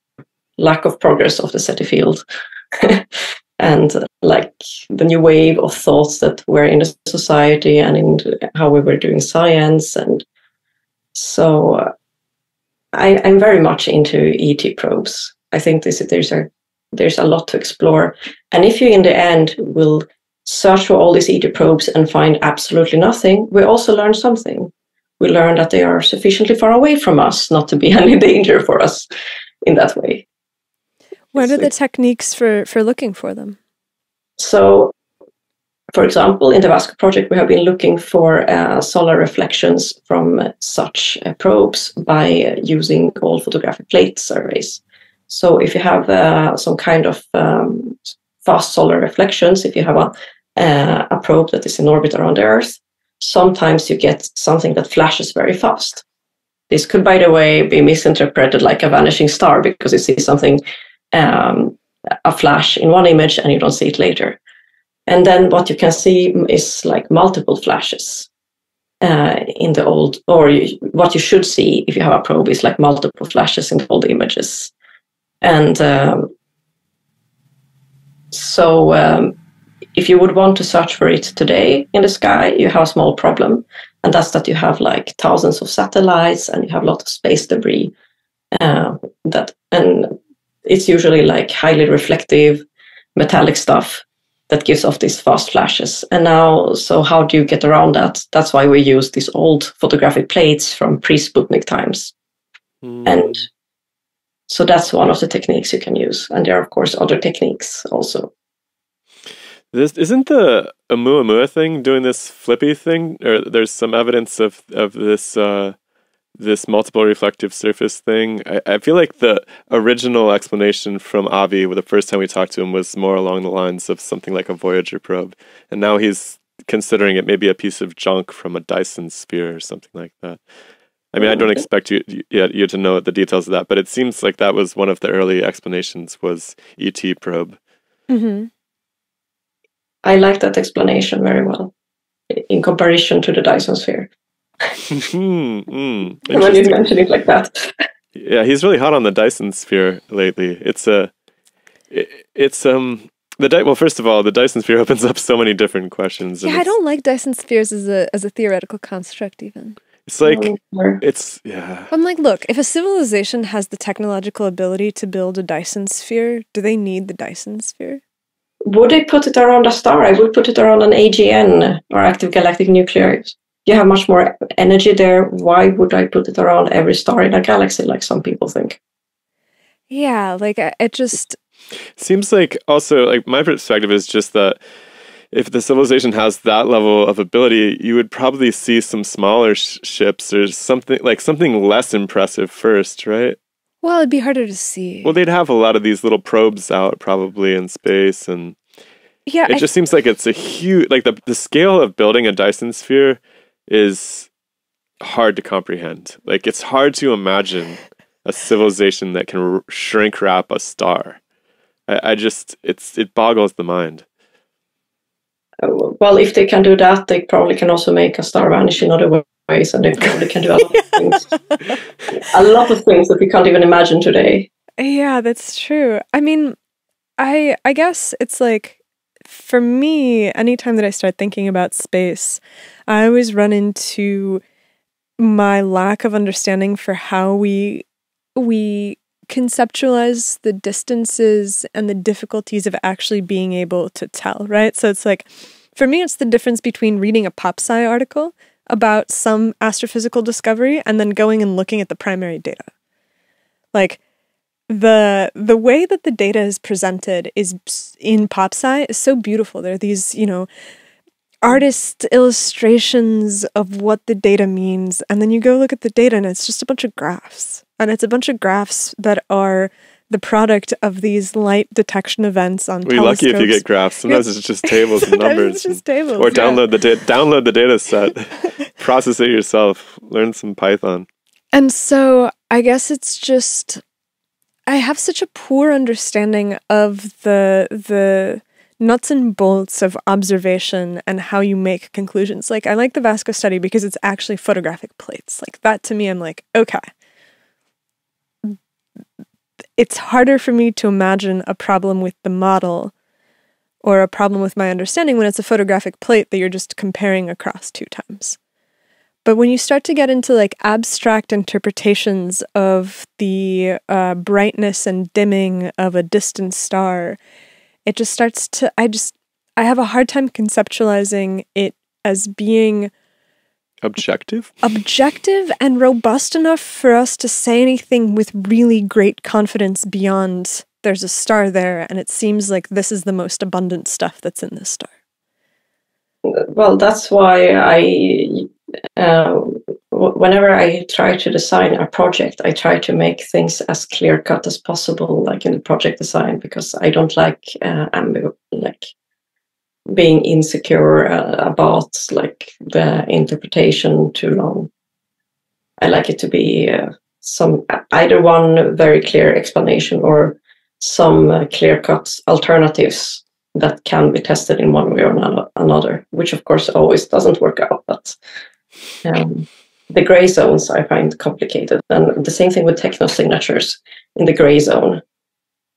lack of progress of the SETI field. And uh, like the new wave of thoughts that were in the society and in how we were doing science. And so uh, I, I'm very much into E T probes. I think this, there's a There's a lot to explore. And if you, in the end, will search for all these E T probes and find absolutely nothing, we also learn something. We learn that they are sufficiently far away from us not to be any danger for us in that way. What are the techniques for, for looking for them? So, For example, in the VASCO project, we have been looking for uh, solar reflections from such uh, probes by using old photographic plate surveys. So if you have uh, some kind of um, fast solar reflections, if you have a, uh, a probe that is in orbit around the Earth, sometimes you get something that flashes very fast. This could, by the way, be misinterpreted like a vanishing star, because you see something, um, a flash in one image, and you don't see it later. And then what you can see is like multiple flashes uh, in the old, or you, what you should see if you have a probe is like multiple flashes in the old images. And um, so um, if you would want to search for it today in the sky, you have a small problem. And that's that you have like thousands of satellites and you have a lot of space debris. Uh, that and it's usually like highly reflective metallic stuff that gives off these fast flashes. And now, so how do you get around that? That's why we use these old photographic plates from pre-Sputnik times. Mm. And so that's one of the techniques you can use. And there are, of course, other techniques also. This isn't the Oumuamua thing doing this flippy thing, or there's some evidence of of this uh, this multiple reflective surface thing. I, I feel like the original explanation from Avi, the first time we talked to him, was more along the lines of something like a Voyager probe, and now he's considering it maybe a piece of junk from a Dyson sphere or something like that. I mean, I don't expect you you, you to know the details of that, but it seems like that was one of the early explanations, was E T probe. Mm-hmm. I like that explanation very well, in comparison to the Dyson sphere. mm, when you mention it like that. Yeah, he's really hot on the Dyson sphere lately. It's a, it, it's um the well, first of all, the Dyson sphere opens up so many different questions. Yeah, I don't like Dyson spheres as a as a theoretical construct even. It's like, it's, yeah. I'm like, look, if a civilization has the technological ability to build a Dyson sphere, do they need the Dyson sphere? Would I put it around a star? I would put it around an A G N, or active galactic nucleus. You have much more energy there. Why would I put it around every star in a galaxy, like some people think? Yeah, like, it just... Seems like, also, like, my perspective is just that if the civilization has that level of ability, you would probably see some smaller sh ships or something, like, something less impressive first, right? Well, it'd be harder to see. Well, they'd have a lot of these little probes out probably in space, and yeah, it I just seems like it's a huge, like the the scale of building a Dyson sphere is hard to comprehend. Like, it's hard to imagine a civilization that can r shrink wrap a star. I, I just it's it boggles the mind. Well, if they can do that, they probably can also make a star vanish in other ways. ways and they probably can do a lot yeah. of things. A lot of things that we can't even imagine today. Yeah, that's true. I mean, I I guess it's like, for me, anytime that I start thinking about space, I always run into my lack of understanding for how we we conceptualize the distances and the difficulties of actually being able to tell, right? So it's like, for me, it's the difference between reading a PopSci article about some astrophysical discovery and then going and looking at the primary data. Like, the the way that the data is presented is in PopSci is so beautiful. There are these, you know, artist illustrations of what the data means, and then you go look at the data and it's just a bunch of graphs. And it's a bunch of graphs that are the product of these light detection events on telescopes. We're lucky if you get graphs. Sometimes it's just tables and numbers. It's just tables, or download yeah. the download the data set, process it yourself, learn some Python. And so I guess it's just, I have such a poor understanding of the the nuts and bolts of observation and how you make conclusions. Like, I like the VASCO study because it's actually photographic plates. Like, that to me, I'm like, okay. It's harder for me to imagine a problem with the model or a problem with my understanding when it's a photographic plate that you're just comparing across two times. But when you start to get into like abstract interpretations of the uh, brightness and dimming of a distant star, it just starts to, I just, I have a hard time conceptualizing it as being objective? Objective and robust enough for us to say anything with really great confidence beyond there's a star there and it seems like this is the most abundant stuff that's in this star. well, that's why I, uh, whenever I try to design a project, I try to make things as clear cut as possible, like in the project design, because I don't like uh, ambigu- like being insecure uh, about like the interpretation too long. I like it to be uh, some either one very clear explanation or some uh, clear cut alternatives that can be tested in one way or another, which of course always doesn't work out. But um, the gray zones I find complicated, and the same thing with techno signatures in the gray zone,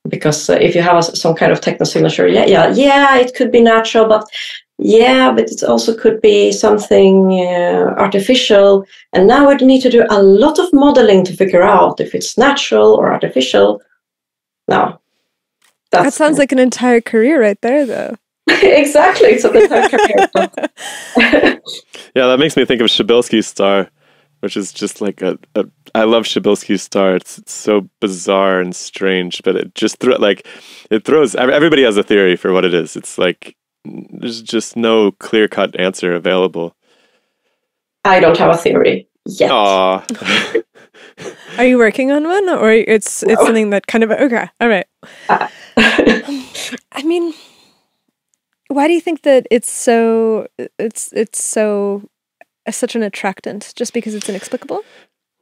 because uh, if you have a, some kind of techno signature, yeah, yeah, yeah, it could be natural, but yeah, but it also could be something uh, artificial, and now we'd need to do a lot of modeling to figure out if it's natural or artificial. No. That's that sounds like an entire career right there, though. Exactly. It's an entire career. Yeah, that makes me think of Przybylski's Star, which is just like a... a I love Przybylski's Star. It's, it's so bizarre and strange, but it just thro- like it throws... Everybody has a theory for what it is. It's like there's just no clear-cut answer available. I don't have a theory yet. Aww. Are you working on one, or it's it's no. something that kind of... Okay, all right. Uh. I mean, why do you think that it's so it's it's so uh, such an attractant? Just because it's inexplicable?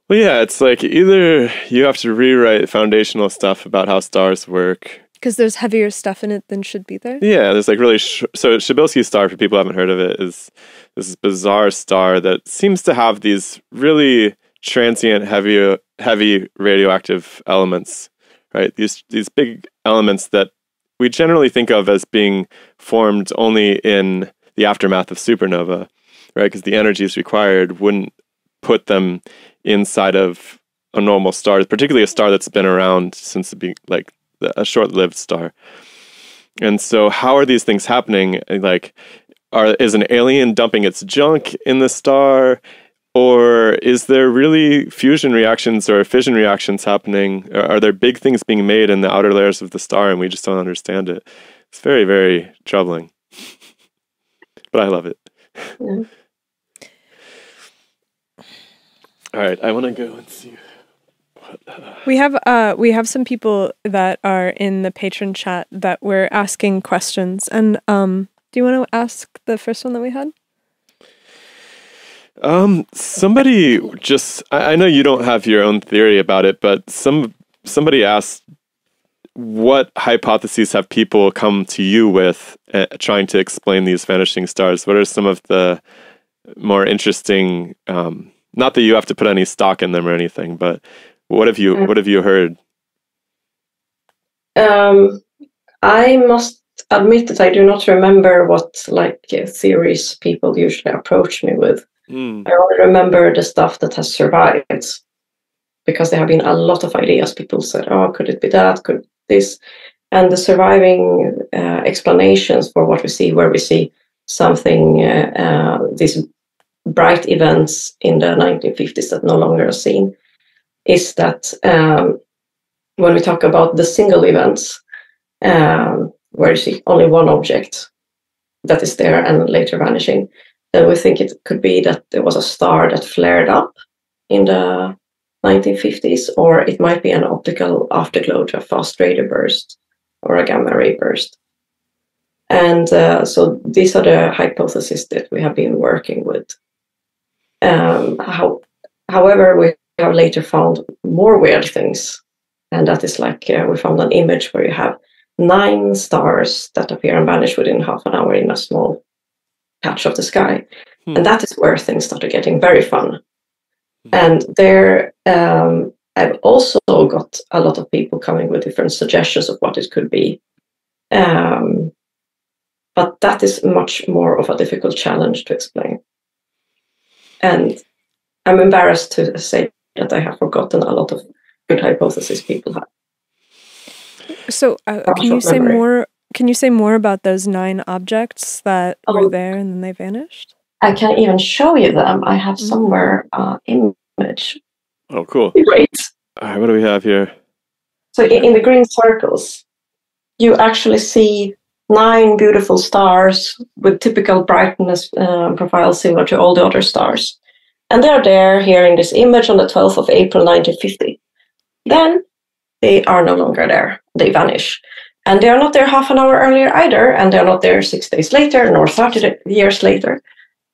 Well, yeah, it's like either you have to rewrite foundational stuff about how stars work, because there's heavier stuff in it than should be there. Yeah, there's like really... Sh so Przybylski's Star, for people who haven't heard of it, is this bizarre star that seems to have these really transient, heavy, heavy radioactive elements, right? These these big elements that we generally think of as being formed only in the aftermath of supernova, right? Because the energies required wouldn't put them inside of a normal star, particularly a star that's been around since the be like a short-lived star. And so, how are these things happening? Like, are is an alien dumping its junk in the star? Or is there really fusion reactions or fission reactions happening? Are there big things being made in the outer layers of the star and we just don't understand it? It's very, very troubling. But I love it. Yeah. All right, I want to go and see what... Uh... We have, uh, we have some people that are in the patron chat that we're asking questions. And um, do you want to ask the first one that we had? Um, somebody just... I, I know you don't have your own theory about it, but some somebody asked, what hypotheses have people come to you with uh, trying to explain these vanishing stars? What are some of the more interesting... Um, not that you have to put any stock in them or anything, but what have you, what have you heard? Um, I must admit that I do not remember what like uh, theories people usually approach me with. Mm. I only remember the stuff that has survived, because there have been a lot of ideas. People said, oh, could it be that? Could this? And the surviving uh, explanations for what we see, where we see something, uh, uh, these bright events in the nineteen fifties that no longer are seen, is that um, when we talk about the single events, um, where you see only one object that is there and later vanishing, then we think it could be that there was a star that flared up in the nineteen fifties, or it might be an optical afterglow to a fast radio burst or a gamma ray burst. And uh, so these are the hypotheses that we have been working with. Um, how, however, we have later found more weird things. And that is like uh, we found an image where you have nine stars that appear and vanish within half an hour in a small patch of the sky. Hmm. And that is where things started getting very fun. Hmm. And there um, I've also got a lot of people coming with different suggestions of what it could be. Um, but that is much more of a difficult challenge to explain. And I'm embarrassed to say that I have forgotten a lot of good hypotheses people have. So uh, can you say memory. more Can you say more about those nine objects that oh, were there and then they vanished? I can't even show you them. I have somewhere an uh, image. Oh, cool. Great. All right, what do we have here? So in, in the green circles, you actually see nine beautiful stars with typical brightness uh, profiles similar to all the other stars. And they're there here in this image on the twelfth of April nineteen fifty. Then they are no longer there. They vanish. And they are not there half an hour earlier either, and they're not there six days later, nor thirty years later.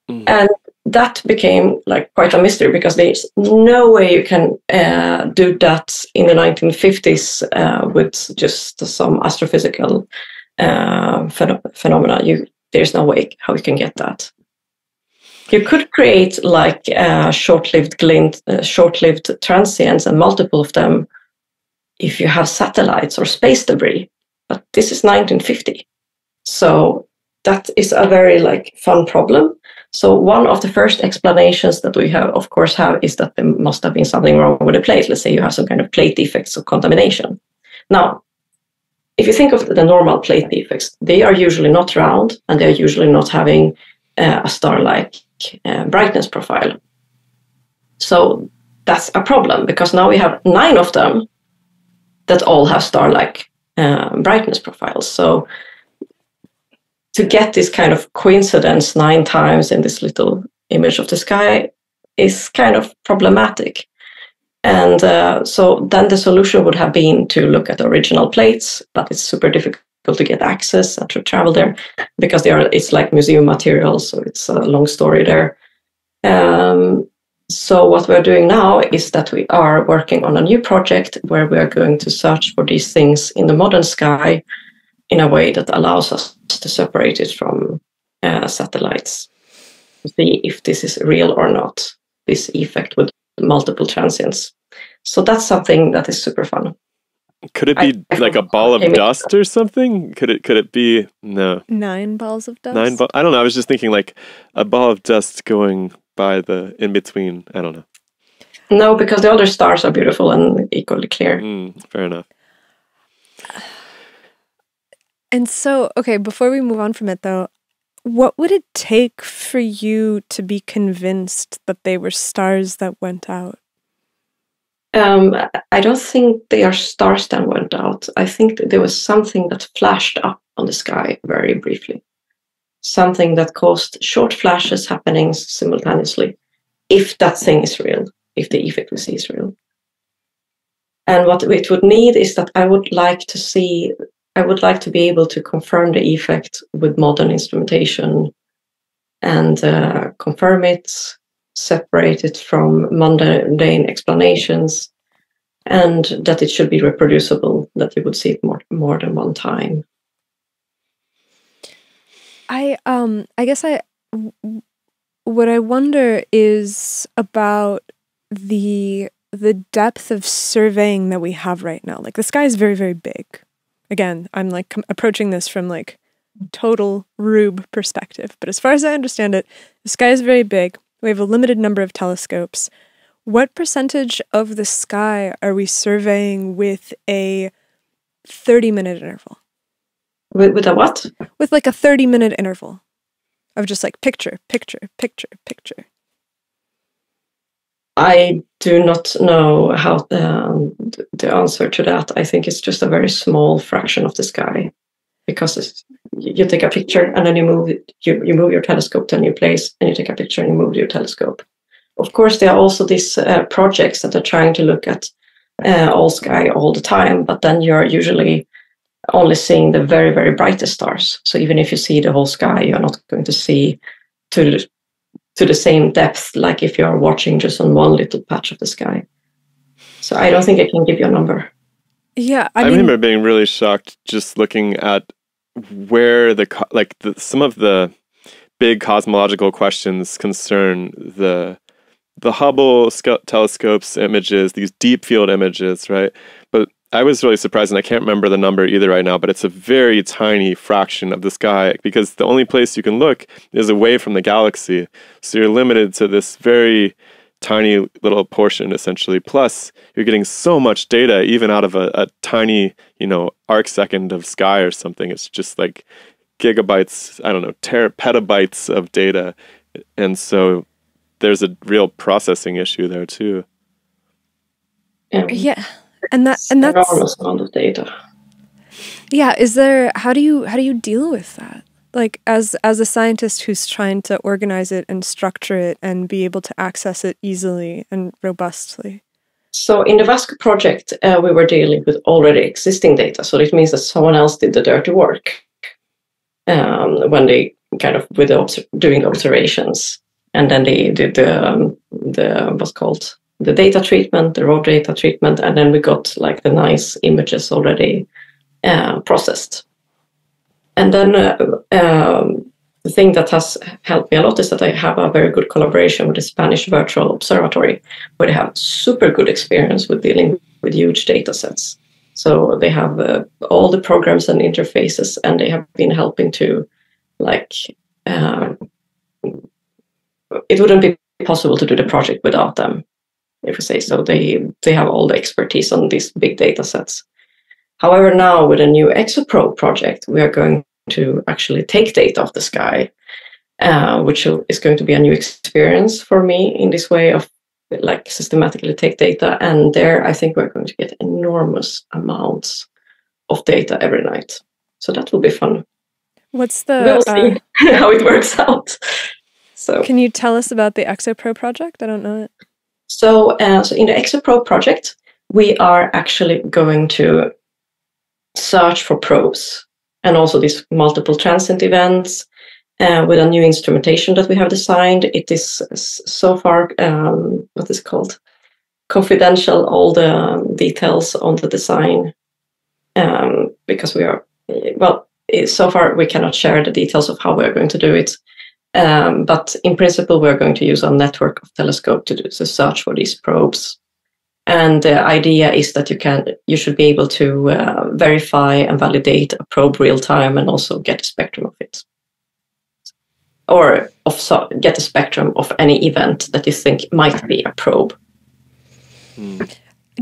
Mm. And that became like quite a mystery, because there's no way you can uh, do that in the nineteen fifties uh, with just some astrophysical uh, phen- phenomena. You, there's no way how you can get that. You could create like uh, short-lived glint, uh, short-lived transients, and multiple of them, if you have satellites or space debris. But this is nineteen fifty, so that is a very like fun problem. So one of the first explanations that we have, of course, have is that there must have been something wrong with the plate. Let's say you have some kind of plate defects or contamination. Now, if you think of the normal plate defects, they are usually not round, and they are usually not having uh, a star-like uh, brightness profile. So that's a problem, because now we have nine of them that all have star-like uh, brightness profiles. So to get this kind of coincidence nine times in this little image of the sky is kind of problematic. And uh, so then the solution would have been to look at the original plates, but it's super difficult to get access and to travel there, because they are, it's like museum material, so it's a long story there. Um, so what we're doing now is that we are working on a new project where we are going to search for these things in the modern sky in a way that allows us to separate it from uh, satellites, to see if this is real or not, this effect with multiple transients. So that's something that is super fun. Could it be I, like I a ball of dust or something? Could it could it be, no. Nine balls of dust? Nine. Ba- I don't know. I was just thinking like a ball of dust going by the in-between. I don't know. No, because the other stars are beautiful and equally clear. Mm, fair enough. And so, okay, before we move on from it, though, what would it take for you to be convinced that they were stars that went out? Um, I don't think they are stars that went out. I think that there was something that flashed up on the sky very briefly. Something that caused short flashes happening simultaneously, if that thing is real, if the effect we see is real. And what it would need is that I would like to see... I would like to be able to confirm the effect with modern instrumentation and uh, confirm it, separate it from mundane explanations, and that it should be reproducible, that you would see it more, more than one time. I um I guess I w- what I wonder is about the the depth of surveying that we have right now. Like the sky is very, very big. Again, I'm like com- approaching this from like total Rube perspective. But as far as I understand it, the sky is very big. We have a limited number of telescopes. What percentage of the sky are we surveying with a thirty-minute interval? With, with a what? With like a thirty-minute interval of just like picture, picture, picture, picture. I do not know how um, the answer to that. I think it's just a very small fraction of the sky, because it's, you take a picture and then you move you, you move your telescope to a new place, and you take a picture and you move your telescope. Of course, there are also these uh, projects that are trying to look at uh, all sky all the time, but then you're usually only seeing the very, very brightest stars. So even if you see the whole sky, you're not going to see to to the same depth, like if you're watching just on one little patch of the sky. So I don't think I can give you a number. Yeah, I, I mean, remember being really shocked just looking at where the, co- like the, some of the big cosmological questions concern the the Hubble sc- telescope's images, these deep field images, right? But I was really surprised, and I can't remember the number either right now, but it's a very tiny fraction of the sky, because the only place you can look is away from the galaxy. So you're limited to this very tiny little portion, essentially. Plus, you're getting so much data, even out of a, a tiny, you know, arc second of sky or something. It's just like gigabytes, I don't know, ter- petabytes of data. And so there's a real processing issue there, too. Yeah. Yeah. And that and that's enormous amount of data. Yeah. Is there, how do you, how do you deal with that? Like as, as a scientist who's trying to organize it and structure it and be able to access it easily and robustly? So in the VASCO project, uh, we were dealing with already existing data. So it means that someone else did the dirty work um, when they kind of with the doing observations, and then they did the um, the what's called the data treatment, the raw data treatment, and then we got like the nice images already uh, processed. And then uh, um, the thing that has helped me a lot is that I have a very good collaboration with the Spanish Virtual Observatory, where they have super good experience with dealing with huge data sets. So they have uh, all the programs and interfaces, and they have been helping to, like, um, it wouldn't be possible to do the project without them, if we say so. They, they have all the expertise on these big data sets. However, now with a new Exopro project, we are going to actually take data off the sky, uh, which is going to be a new experience for me in this way of like systematically take data. And there, I think we're going to get enormous amounts of data every night. So that will be fun. What's the... We'll see uh, how it works out. So, can you tell us about the Exopro project? I don't know it. So, uh, so in the Exopro project, we are actually going to search for probes and also these multiple transient events uh, with a new instrumentation that we have designed. It is so far, um, what is called, confidential, all the details on the design, um, because we are, well, so far we cannot share the details of how we're going to do it. Um, but in principle, we're going to use our network of telescope to, do, to search for these probes. And the idea is that you can, you should be able to uh, verify and validate a probe real time, and also get a spectrum of it, or of, so, get a spectrum of any event that you think might be a probe. Mm.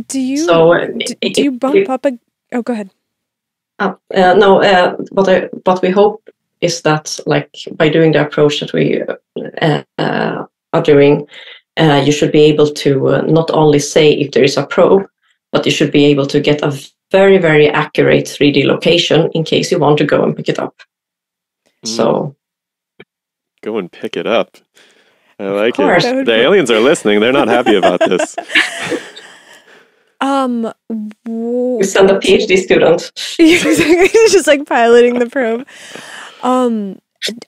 Do you so, uh, do, it, do you bump it, up a? Oh, go ahead. Uh, uh, no, uh, what I, what we hope is that, like, by doing the approach that we uh, uh, are doing. Uh, you should be able to uh, not only say if there is a probe, but you should be able to get a very, very accurate three D location in case you want to go and pick it up. Mm. So, go and pick it up. I like it. The aliens are listening. They're not happy about this. Um, you sound a PhD student. Just like piloting the probe. Um,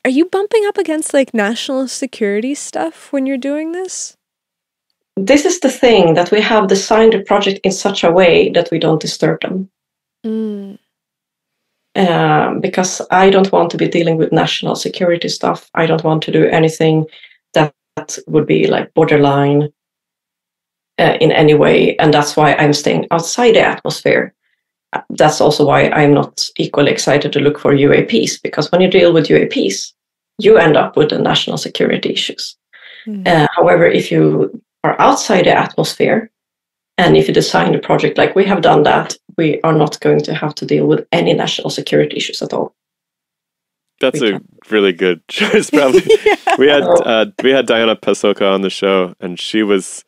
are you bumping up against like national security stuff when you're doing this? This is the thing, that we have designed the project in such a way that we don't disturb them. Mm. Um, because I don't want to be dealing with national security stuff. I don't want to do anything that would be like borderline uh, in any way. And that's why I'm staying outside the atmosphere. That's also why I'm not equally excited to look for U A Ps, because when you deal with U A Ps, you end up with the national security issues. Mm. Uh, however, if you are outside the atmosphere, and if you design a project like we have done that, we are not going to have to deal with any national security issues at all. That's we a can. really good choice, probably. Yeah. We had uh, we had Diana Pasoka on the show, and she was,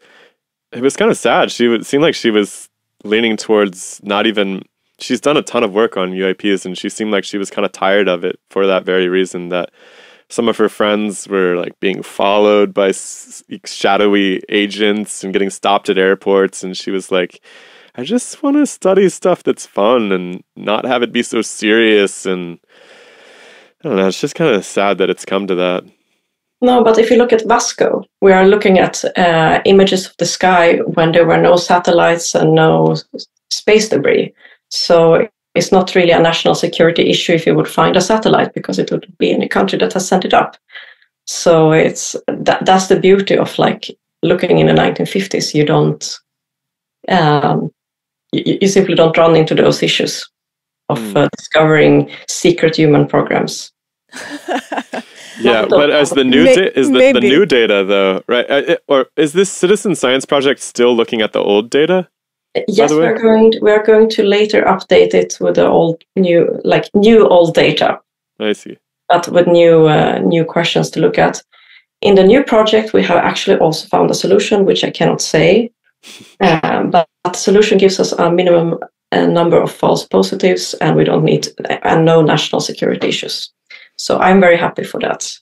it was kind of sad. She would, seemed like she was leaning towards not even... She's done a ton of work on U A Ps, and she seemed like she was kind of tired of it for that very reason, that some of her friends were like being followed by s shadowy agents and getting stopped at airports. And she was like, I just want to study stuff that's fun and not have it be so serious. And I don't know, it's just kind of sad that it's come to that. No, but if you look at VASCO, we are looking at uh, images of the sky when there were no satellites and no space debris. So it's not really a national security issue if you would find a satellite, because it would be in a country that has sent it up. So it's that, that's the beauty of like looking in the nineteen fifties. You don't, um, you, you simply don't run into those issues of mm. uh, discovering secret human programs. Yeah, but as the new data is the, the new data though, right? Uh, or is this Citizen Science Project still looking at the old data? Yes, we're going to, we're going to later update it with the old new like new old data. I see. But with new uh, new questions to look at. In the new project, we have actually also found a solution, which I cannot say. Um, but the solution gives us a minimum a number of false positives, and we don't need, and no national security issues. So I'm very happy for that.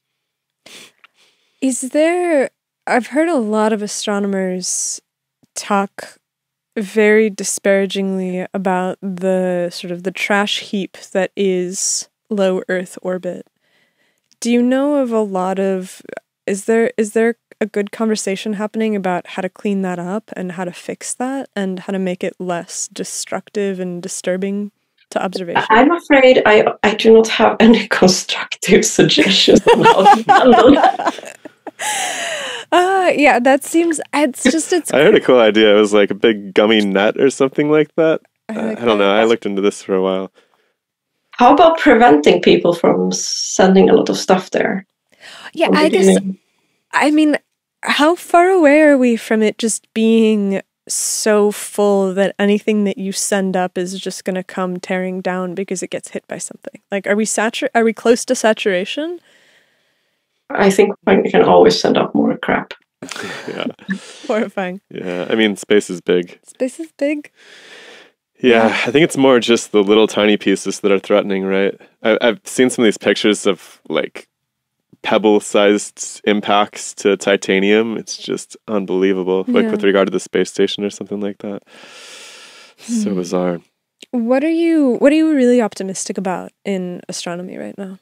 Is there, I've heard a lot of astronomers talk very disparagingly about the sort of the trash heap that is low Earth orbit. Do you know of a lot of, is there is there a good conversation happening about how to clean that up and how to fix that and how to make it less destructive and disturbing to observation? I'm afraid I, I do not have any constructive suggestions on how to handle that. Uh, yeah, that seems, it's just, it's. I heard a cool idea. It was like a big gummy net or something like that. I, uh, I don't know. I looked into this for a while. How about preventing people from sending a lot of stuff there? Yeah, I guess, I mean, how far away are we from it just being so full that anything that you send up is just going to come tearing down because it gets hit by something? Like, are we satur- are we close to saturation? I think you can always send up more crap. Yeah. Horrifying. Yeah, I mean, space is big. Space is big. Yeah, yeah, I think it's more just the little tiny pieces that are threatening, right? I, I've seen some of these pictures of, like, pebble-sized impacts to titanium. It's just unbelievable, yeah. Like with regard to the space station or something like that. Hmm. So bizarre. What are you, what are you really optimistic about in astronomy right now?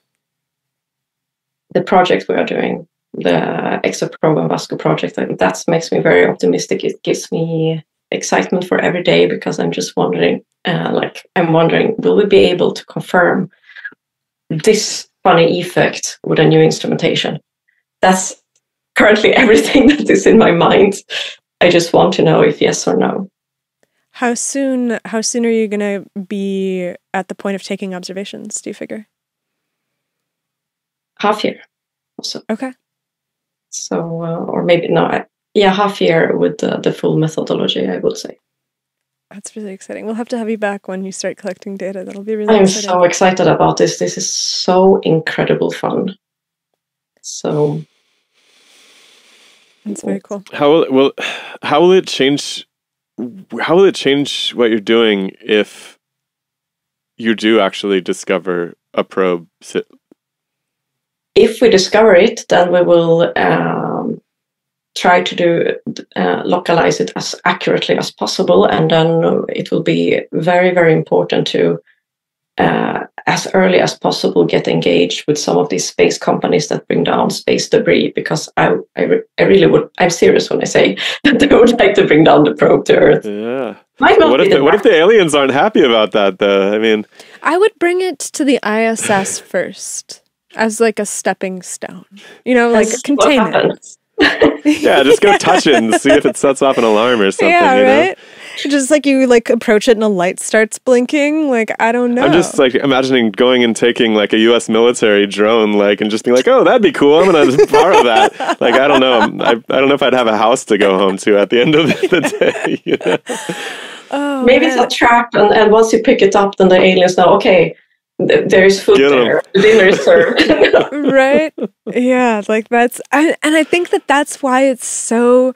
The project we are doing, the Exopro and Vasco project, that makes me very optimistic. It gives me excitement for every day because I'm just wondering, uh, like, I'm wondering, will we be able to confirm this funny effect with a new instrumentation? That's currently everything that is in my mind. I just want to know if yes or no. How soon, how soon are you going to be at the point of taking observations, do you figure? Half year, also. Okay. So, uh, or maybe no, I, yeah, half year with the, the full methodology, I would say. That's really exciting. We'll have to have you back when you start collecting data. That'll be really I'm exciting. I'm so excited about this. This is so incredible fun. So. That's very cool. How will, will, how will it change, how will it change what you're doing if you do actually discover a probe? If we discover it, then we will um, try to do uh, localize it as accurately as possible, and then it will be very, very important to, uh, as early as possible, get engaged with some of these space companies that bring down space debris. Because I, I, re I really would, I'm serious when I say that they would like to bring down the probe to Earth. Yeah. What if, the, what if the aliens aren't happy about that, though? I mean, I would bring it to the I S S first. As like a stepping stone, you know, like that's contain it. Yeah, just go touch it and see if it sets off an alarm or something. Yeah, right? You know? Just like you like approach it and a light starts blinking. Like, I don't know. I'm just like imagining going and taking like a U S military drone, like, and just being like, oh, that'd be cool. I'm gonna just borrow that. Like, I don't know. I I don't know if I'd have a house to go home to at the end of the day. You know? Oh, maybe man. It's a trap, and and once you pick it up, then the aliens know. Okay. There's food there, dinner served. Right? Yeah, like that's, I, and I think that that's why it's so,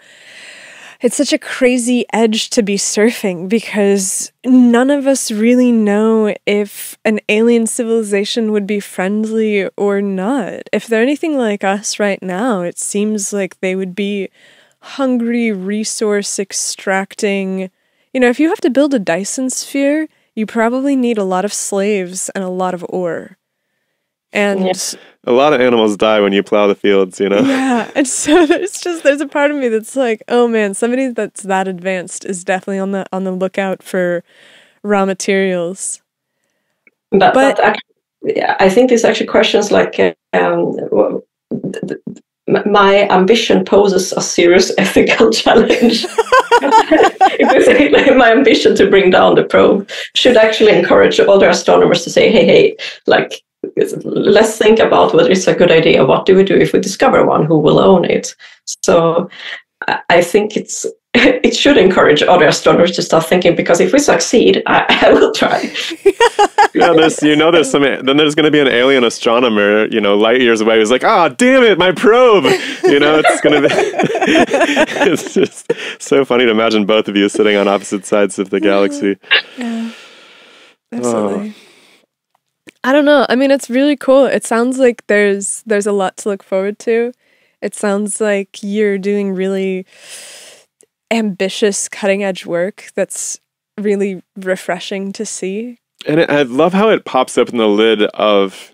it's such a crazy edge to be surfing, because none of us really know if an alien civilization would be friendly or not. If they're anything like us right now, it seems like they would be hungry, resource extracting. You know, if you have to build a Dyson sphere, you probably need a lot of slaves and a lot of ore. And yeah. A lot of animals die when you plow the fields, you know? Yeah. And so there's just, there's a part of me that's like, oh man, somebody that's that advanced is definitely on the, on the lookout for raw materials. But, but, but I, I think there's actually questions like, um, my ambition poses a serious ethical challenge. My ambition to bring down the probe should actually encourage other astronomers to say, hey, hey, like, let's think about whether it's a good idea. What do we do if we discover one? Who will own it? So I think it's, it should encourage other astronomers to start thinking, because if we succeed, I, I will try. Yeah, there's, you know, there's some, then there's going to be an alien astronomer, you know, light years away who's like, ah, oh, damn it, my probe. You know, it's going to be, it's just so funny to imagine both of you sitting on opposite sides of the galaxy. Yeah. Absolutely. Oh. I don't know. I mean, it's really cool. It sounds like there's there's a lot to look forward to. It sounds like you're doing really ambitious, cutting-edge work that's really refreshing to see. And it, I love how it pops up in the lid of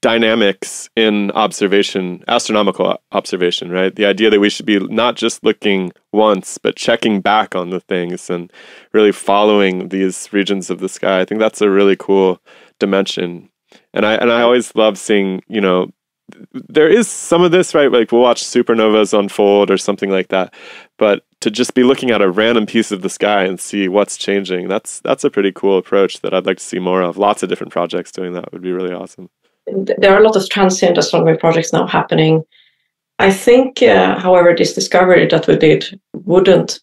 dynamics in observation, astronomical observation, right? The idea that we should be not just looking once, but checking back on the things and really following these regions of the sky. I think that's a really cool dimension. And I, and I always love seeing, you know, there is some of this, right? Like we'll watch supernovas unfold or something like that. But to just be looking at a random piece of the sky and see what's changing, that's that's a pretty cool approach that I'd like to see more of. Lots of different projects doing that would be really awesome. There are a lot of transient astronomy projects now happening. I think, uh, however, this discovery that we did wouldn't,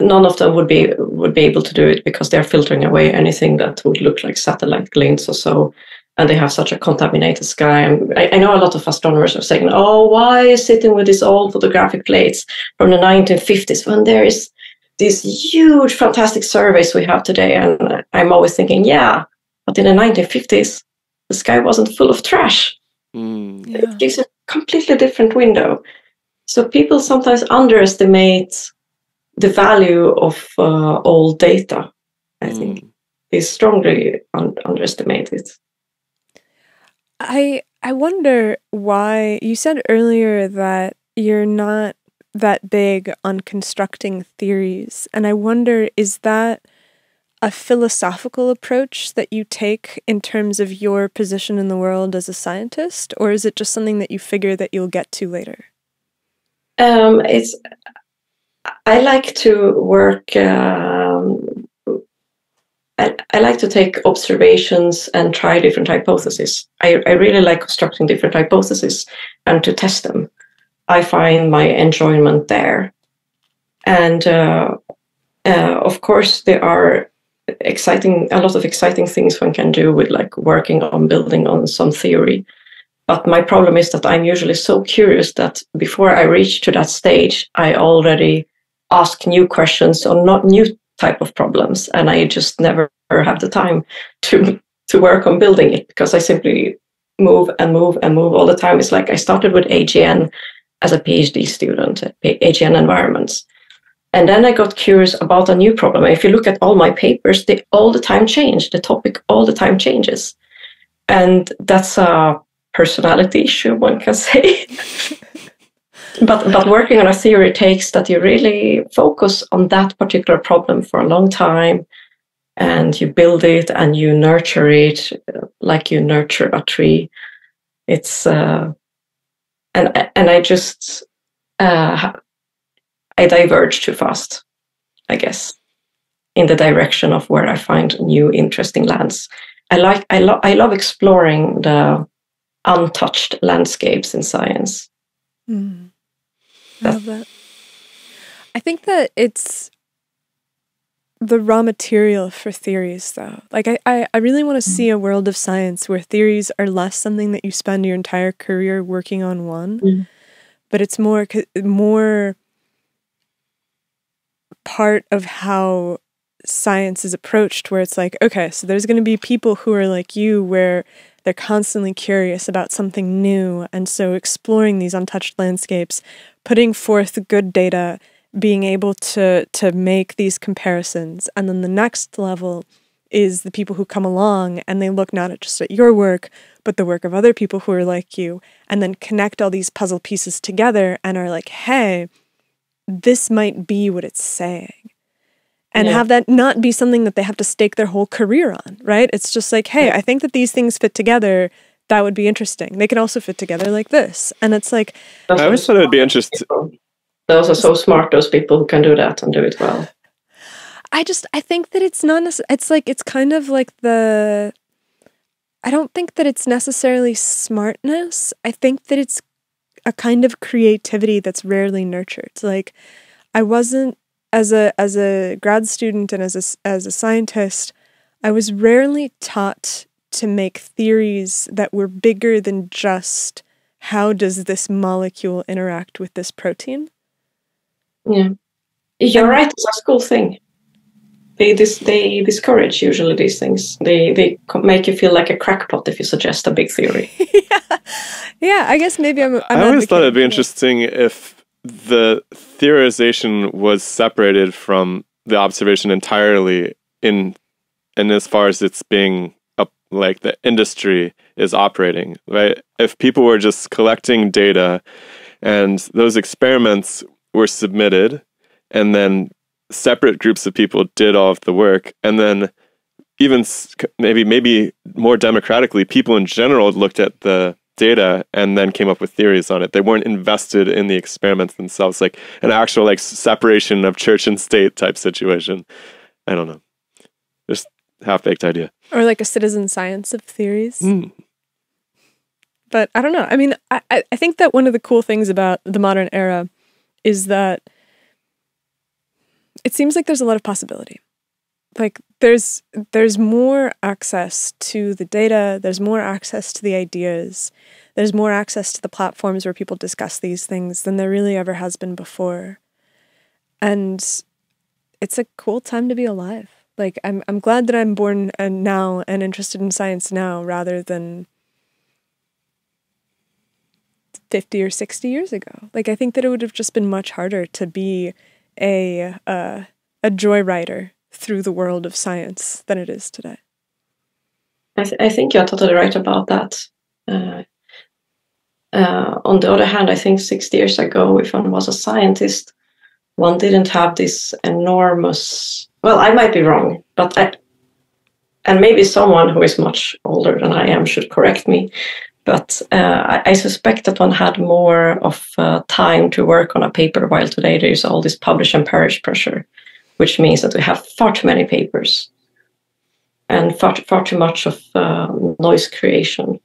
none of them would be would be able to do it because they're filtering away anything that would look like satellite glints or so. And they have such a contaminated sky. I, I know a lot of astronomers are saying, oh, why is sitting with these old photographic plates from the nineteen fifties when there is these huge, fantastic surveys we have today? And I'm always thinking, yeah, but in the nineteen fifties, the sky wasn't full of trash. Mm. Yeah. It gives a completely different window. So people sometimes underestimate the value of uh, old data, I mm. think. They strongly un underestimate it. I I wonder why you said earlier that you're not that big on constructing theories, and I wonder, is that a philosophical approach that you take in terms of your position in the world as a scientist, or is it just something that you figure that you'll get to later? Um, it's I like to work. Um, I, I like to take observations and try different hypotheses. I, I really like constructing different hypotheses and to test them. I find my enjoyment there. And uh, uh, of course, there are exciting, a lot of exciting things one can do with like working on building on some theory. But my problem is that I'm usually so curious that before I reach to that stage, I already ask new questions or not new type of problems, and I just never have the time to to work on building it because I simply move and move and move all the time. It's like I started with A G N as a PhD student, A G N environments, and then I got curious about a new problem. If you look at all my papers, they all the time change. The topic all the time changes, and that's a personality issue, one can say. But, but working on a theory takes that you really focus on that particular problem for a long time and you build it and you nurture it like you nurture a tree. It's, uh, and, and I just, uh, I diverge too fast, I guess, in the direction of where I find new interesting lands. I like, I, lo- I love exploring the untouched landscapes in science. Mm. I love that. I think that it's the raw material for theories, though. Like, I, I, I really want to see a world of science where theories are less something that you spend your entire career working on one, mm. but it's more, more part of how science is approached, where it's like, okay, so there's going to be people who are like you, where they're constantly curious about something new. And so exploring these untouched landscapes, putting forth good data, being able to, to make these comparisons. And then the next level is the people who come along and they look not just at your work, but the work of other people who are like you, and then connect all these puzzle pieces together and are like, hey, this might be what it's saying. And yeah. have that not be something that they have to stake their whole career on, right? It's just like, hey, I think that these things fit together. That would be interesting. They can also fit together like this. And it's like... Those I always thought it would be interesting. People. Those are so smart, those people who can do that and do it well. I just, I think that it's not necessarily... It's like, it's kind of like the... I don't think that it's necessarily smartness. I think that it's a kind of creativity that's rarely nurtured. Like, I wasn't... As a as a grad student and as a, as a scientist, I was rarely taught to make theories that were bigger than just how does this molecule interact with this protein? Yeah. You're and right, it's a school thing. They dis they discourage usually these things. They they make you feel like a crackpot if you suggest a big theory. yeah. yeah, I guess maybe I'm. I'm I always thought it'd be interesting if the theorization was separated from the observation entirely, in and as far as it's being up, like the industry is operating, right? If people were just collecting data, and those experiments were submitted, and then separate groups of people did all of the work, and then even maybe maybe more democratically, people in general looked at the data and then came up with theories on it. They weren't invested in the experiments themselves, like an actual like separation of church and state type situation. I don't know, just half-baked idea. Or like a citizen science of theories. Mm. But I don't know. I mean, I, I think that one of the cool things about the modern era is that it seems like there's a lot of possibility. Like there's there's more access to the data, there's more access to the ideas, there's more access to the platforms where people discuss these things than there really ever has been before. And it's a cool time to be alive. Like I'm I'm glad that I'm born and now and interested in science now rather than fifty or sixty years ago. Like I think that it would have just been much harder to be a uh, a joyrider through the world of science than it is today. I, th I think you're totally right about that. Uh, uh, on the other hand, I think sixty years ago, if one was a scientist, one didn't have this enormous... Well, I might be wrong, but I, and maybe someone who is much older than I am should correct me, but uh, I, I suspect that one had more of uh, time to work on a paper, while today there's all this publish and perish pressure, which means that we have far too many papers and far, far too much of uh, noise creation.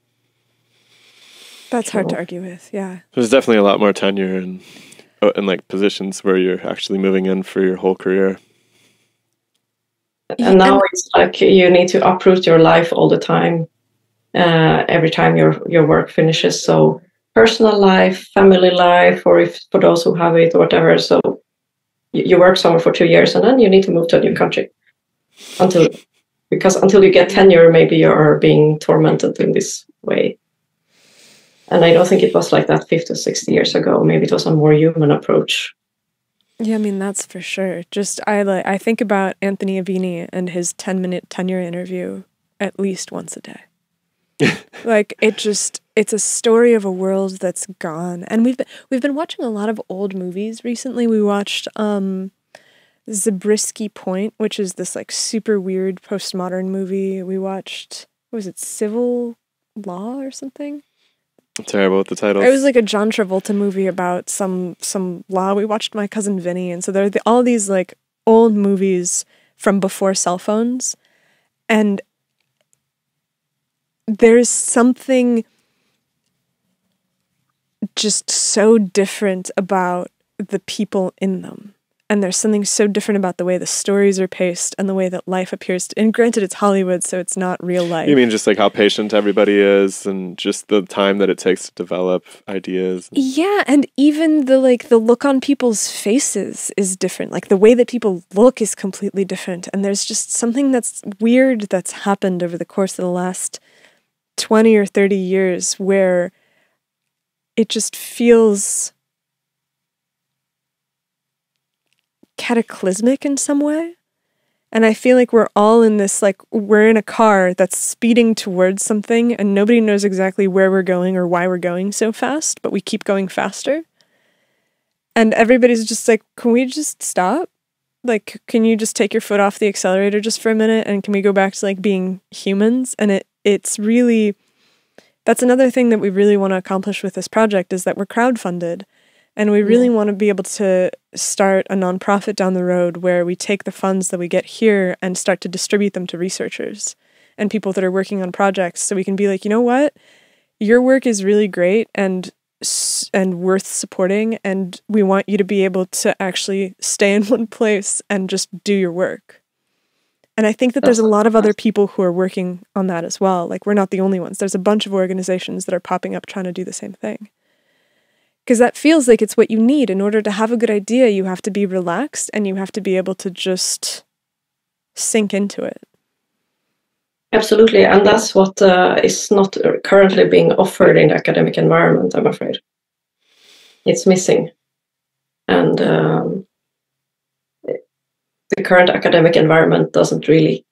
That's so hard to argue with, yeah. There's definitely a lot more tenure and, and like positions where you're actually moving in for your whole career. And now and it's like you need to uproot your life all the time, uh, every time your, your work finishes. So personal life, family life, or if for those who have it or whatever. So you work somewhere for two years and then you need to move to a new country until, because until you get tenure, maybe you're being tormented in this way. And I don't think it was like that fifty or sixty years ago. Maybe it was a more human approach. Yeah, I mean, that's for sure. Just, I, like, I think about Anthony Aveni and his ten minute tenure interview at least once a day. Like it just, it's a story of a world that's gone. And we've been, we've been watching a lot of old movies recently. We watched um, Zabriskie Point, which is this like super weird postmodern movie. We watched, what was it, Civil Law or something? I'm terrible with the title. It was like a John Travolta movie about some some law. We watched My Cousin Vinny, and so there are the, all these like old movies from before cell phones, and there's something just so different about the people in them. And there's something so different about the way the stories are paced and the way that life appears to, and granted it's Hollywood, so it's not real life. You mean just like how patient everybody is and just the time that it takes to develop ideas? Yeah, and even the like the look on people's faces is different. Like the way that people look is completely different. And there's just something that's weird that's happened over the course of the last twenty or thirty years where it just feels cataclysmic in some way. And I feel like we're all in this, like we're in a car that's speeding towards something and nobody knows exactly where we're going or why we're going so fast, but we keep going faster. And everybody's just like, can we just stop? Like, can you just take your foot off the accelerator just for a minute? And can we go back to like being humans? And it It's really, that's another thing that we really want to accomplish with this project is that we're crowdfunded and we really yeah. want to be able to start a nonprofit down the road where we take the funds that we get here and start to distribute them to researchers and people that are working on projects. So we can be like, you know what, your work is really great and and worth supporting. And we want you to be able to actually stay in one place and just do your work. And I think that there's a lot of other people who are working on that as well. Like, we're not the only ones. There's a bunch of organizations that are popping up trying to do the same thing. Because that feels like it's what you need. In order to have a good idea, you have to be relaxed and you have to be able to just sink into it. Absolutely, and that's what uh, is not currently being offered in the academic environment, I'm afraid. It's missing. And um, the current academic environment doesn't really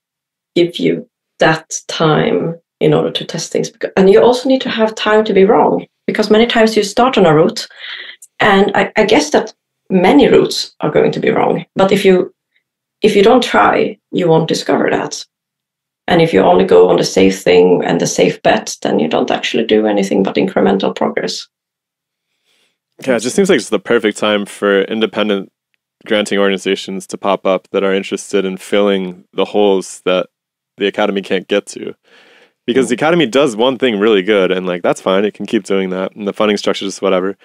give you that time in order to test things. And you also need to have time to be wrong, because many times you start on a route, and I, I guess that many routes are going to be wrong. But if you, if you don't try, you won't discover that. And if you only go on the safe thing and the safe bet, then you don't actually do anything but incremental progress. Yeah, it just seems like it's the perfect time for independent granting organizations to pop up that are interested in filling the holes that the academy can't get to. Because the academy does one thing really good, and like that's fine, it can keep doing that, and the funding structure is whatever.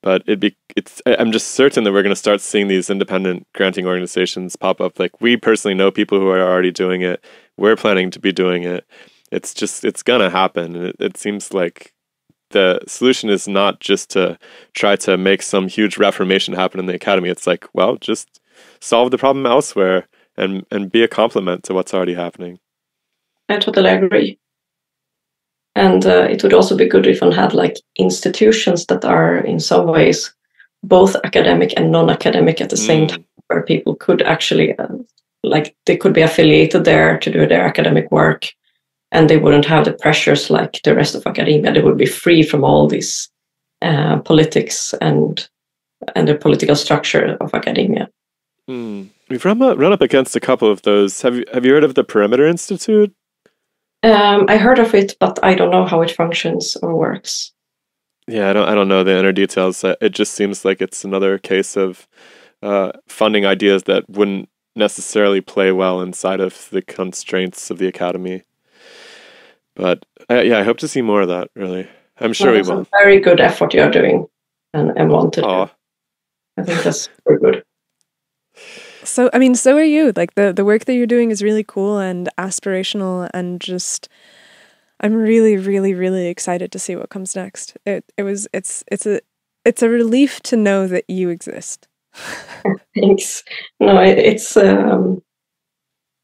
But it'd be, it's, I'm just certain that we're going to start seeing these independent granting organizations pop up. Like, we personally know people who are already doing it. We're planning to be doing it. It's just, it's going to happen. And it, it seems like the solution is not just to try to make some huge reformation happen in the academy. It's like, well, just solve the problem elsewhere and, and be a complement to what's already happening. I totally agree. And uh, it would also be good if one had like institutions that are in some ways both academic and non-academic at the mm. same time, where people could actually, uh, like they could be affiliated there to do their academic work, and they wouldn't have the pressures like the rest of academia. They would be free from all this uh, politics and, and the political structure of academia. Mm. We've run up, run up against a couple of those. Have you, have you heard of the Perimeter Institute? Um, I heard of it, but I don't know how it functions or works. Yeah, I don't. I don't know the inner details. It just seems like it's another case of uh, funding ideas that wouldn't necessarily play well inside of the constraints of the academy. But I, yeah, I hope to see more of that. Really, I'm sure well, we will. A very good effort you are doing, and I want to. Aww. I think that's very good. So, I mean, so are you. Like, the, the work that you're doing is really cool and aspirational, and just, I'm really, really, really excited to see what comes next. It it was, it's, it's a, it's a relief to know that you exist. Thanks. No, it, it's, um,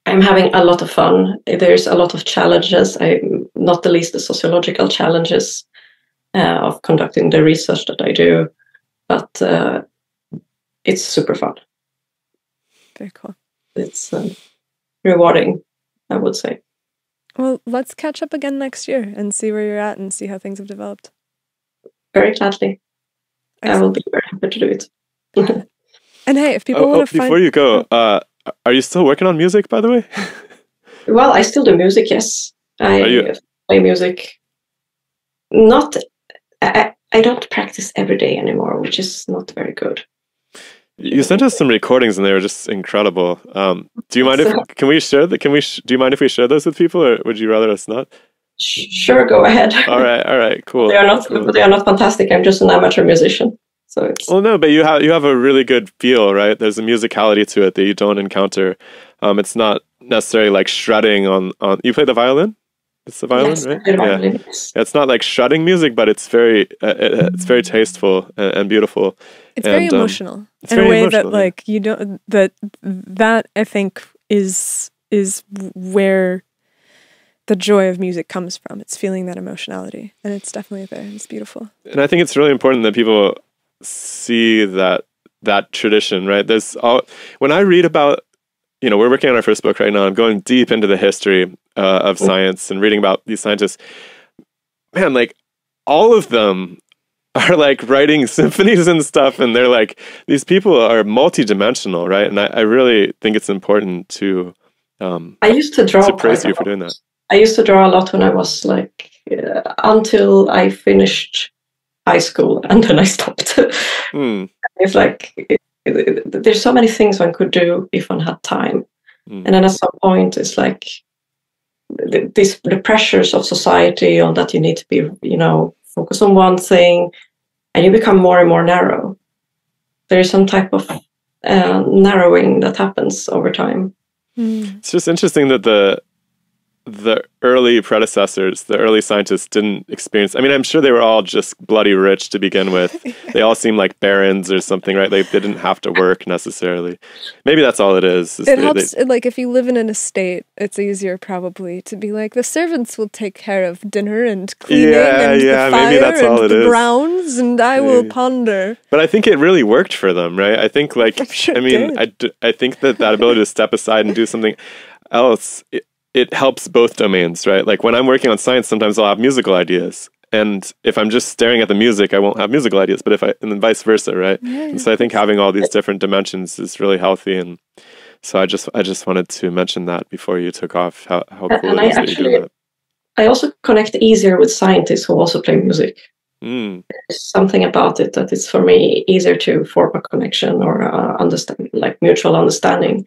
I'm having a lot of fun. There's a lot of challenges. I, not the least the sociological challenges uh, of conducting the research that I do, but uh, it's super fun. Very cool. It's um, rewarding, I would say. Well, let's catch up again next year and see where you're at and see how things have developed. Very gladly. Excellent. I will be very happy to do it. And hey, if people oh, want oh, to find... Before you go, uh, are you still working on music, by the way? Well, I still do music, yes. I are you... play music. Not... I, I don't practice every day anymore, which is not very good. You sent us some recordings, and they were just incredible. Um, do you mind if can we share that? Can we? Sh do you mind if we share those with people, or would you rather us not? Sure, go ahead. All right, all right, cool. They are not. Cool. They are not fantastic. I'm just an amateur musician, so it's. Well, no, but you have you have a really good feel, right? There's a musicality to it that you don't encounter. Um, it's not necessarily like shredding on on. You play the violin. It's the violin, yes, right? The violin, yeah. Yes. It's not like shredding music, but it's very, uh, it, it's very tasteful and, and beautiful. It's and, very emotional um, it's in very a way that, yeah. like, you don't. That that I think is is where the joy of music comes from. It's feeling that emotionality, and it's definitely there. It's beautiful. And I think it's really important that people see that that tradition, right? There's all when I read about. You know, we're working on our first book right now. I'm going deep into the history uh, of science and reading about these scientists. Man, like, all of them are, like, writing symphonies and stuff, and they're, like, these people are multidimensional, right? And I, I really think it's important to, um, I used to, draw to praise you for doing that. I used to draw a lot when I was, like, uh, until I finished high school, and then I stopped. Mm. It's like... It, there's so many things one could do if one had time. Mm. And then at some point it's like the, this, the pressures of society on that you need to be, you know, focus on one thing, and you become more and more narrow. There is some type of uh, narrowing that happens over time. Mm. It's just interesting that the the early predecessors, the early scientists didn't experience. I mean, I'm sure they were all just bloody rich to begin with. They all seem like barons or something, right? They, they didn't have to work necessarily. Maybe that's all it is. is it they, helps, they, like, if you live in an estate, it's easier probably to be like, the servants will take care of dinner and cleaning yeah, and yeah, the fire maybe that's all and it the is. Browns, and I maybe. will ponder. But I think it really worked for them, right? I think, like, sure I mean, I, I think that that ability to step aside and do something else... It, It helps both domains, right? Like when I'm working on science, sometimes I'll have musical ideas. And if I'm just staring at the music, I won't have musical ideas, but if I, and then vice versa, right? Yeah. And so I think having all these different dimensions is really healthy. And so I just, I just wanted to mention that before you took off, how, how cool and it I is actually, that you do that. I also connect easier with scientists who also play music. Mm. There's something about it that it's for me easier to form a connection or uh, understand, like mutual understanding.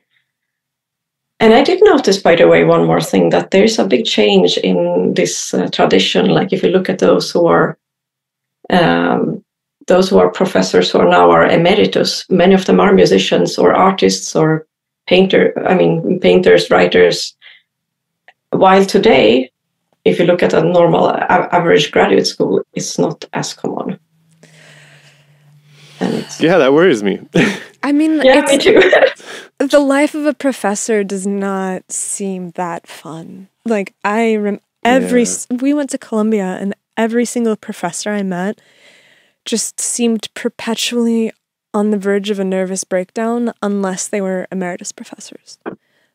And I did notice, by the way, one more thing, that there is a big change in this uh, tradition. Like if you look at those who are um, those who are professors who are now are emeritus, many of them are musicians or artists or painter. I mean, painters, writers. While today, if you look at a normal a average graduate school, it's not as common. Yeah, that worries me. I mean, yeah, it's, me too. The life of a professor does not seem that fun. Like I rem every yeah. we went to Columbia, and every single professor I met just seemed perpetually on the verge of a nervous breakdown, unless they were emeritus professors.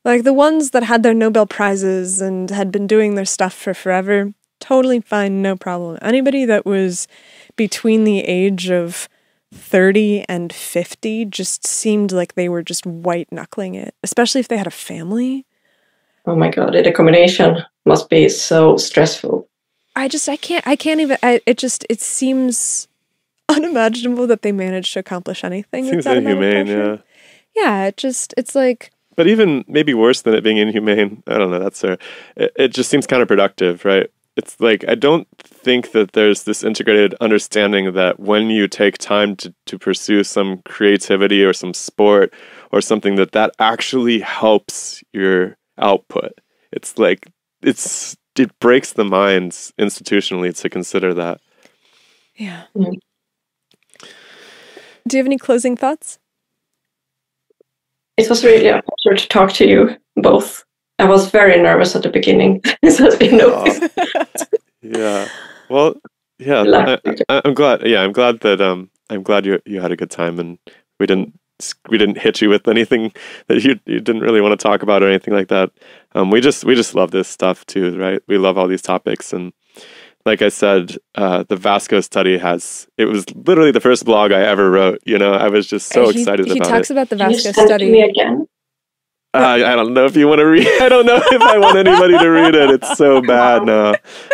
Like the ones that had their Nobel prizes and had been doing their stuff for forever, totally fine, no problem. Anybody that was between the age of thirty and fifty just seemed like they were just white knuckling it, especially if they had a family. Oh my god, the combination must be so stressful. I just, I can't, I can't even, I, it just, it seems unimaginable that they managed to accomplish anything. Seems inhumane, yeah. Yeah, it just, it's like. But even maybe worse than it being inhumane, I don't know, that's fair. It, it just seems counterproductive, right? It's like, I don't think that there's this integrated understanding that when you take time to, to pursue some creativity or some sport or something, that that actually helps your output. It's like, it's it breaks the mind institutionally to consider that. Yeah. Mm-hmm. Do you have any closing thoughts? It was really a pleasure to talk to you both. I was very nervous at the beginning, as has been noticed. Yeah. Well, yeah. I, I, I'm glad. Yeah, I'm glad that um, I'm glad you you had a good time, and we didn't we didn't hit you with anything that you you didn't really want to talk about or anything like that. Um, we just we just love this stuff too, right? We love all these topics, and like I said, uh, the Vasco study has it was literally the first blog I ever wrote. You know, I was just so he, excited. He about talks it. about the Vasco study me again. Uh, I don't know if you want to read. I don't know if I want anybody to read it. It's so bad now.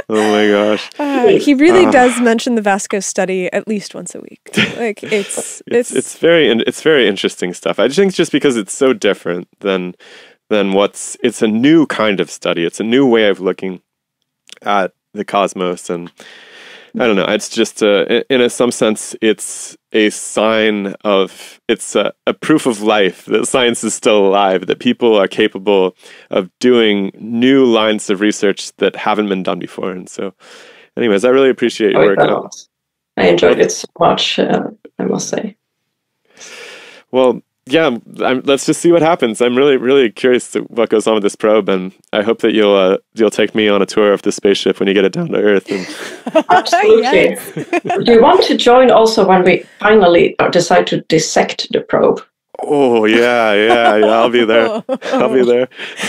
Oh my gosh. Uh, he really uh, does mention the Vasco study at least once a week. Like it's it's it's, it's very it's very interesting stuff. I think just because it's so different than than what's it's a new kind of study. It's a new way of looking at the cosmos, and I don't know. It's just a, in a, some sense, it's a sign of, it's a, a proof of life that science is still alive, that people are capable of doing new lines of research that haven't been done before. And so, anyways, I really appreciate your work. I enjoyed it so much, uh, I must say. Well, yeah, I'm, let's just see what happens. I'm really, really curious to what goes on with this probe, and I hope that you'll uh, you'll take me on a tour of the spaceship when you get it down to Earth. And... Absolutely. Do you want to join also when we finally decide to dissect the probe? Oh yeah, yeah, yeah! I'll be there. I'll be there.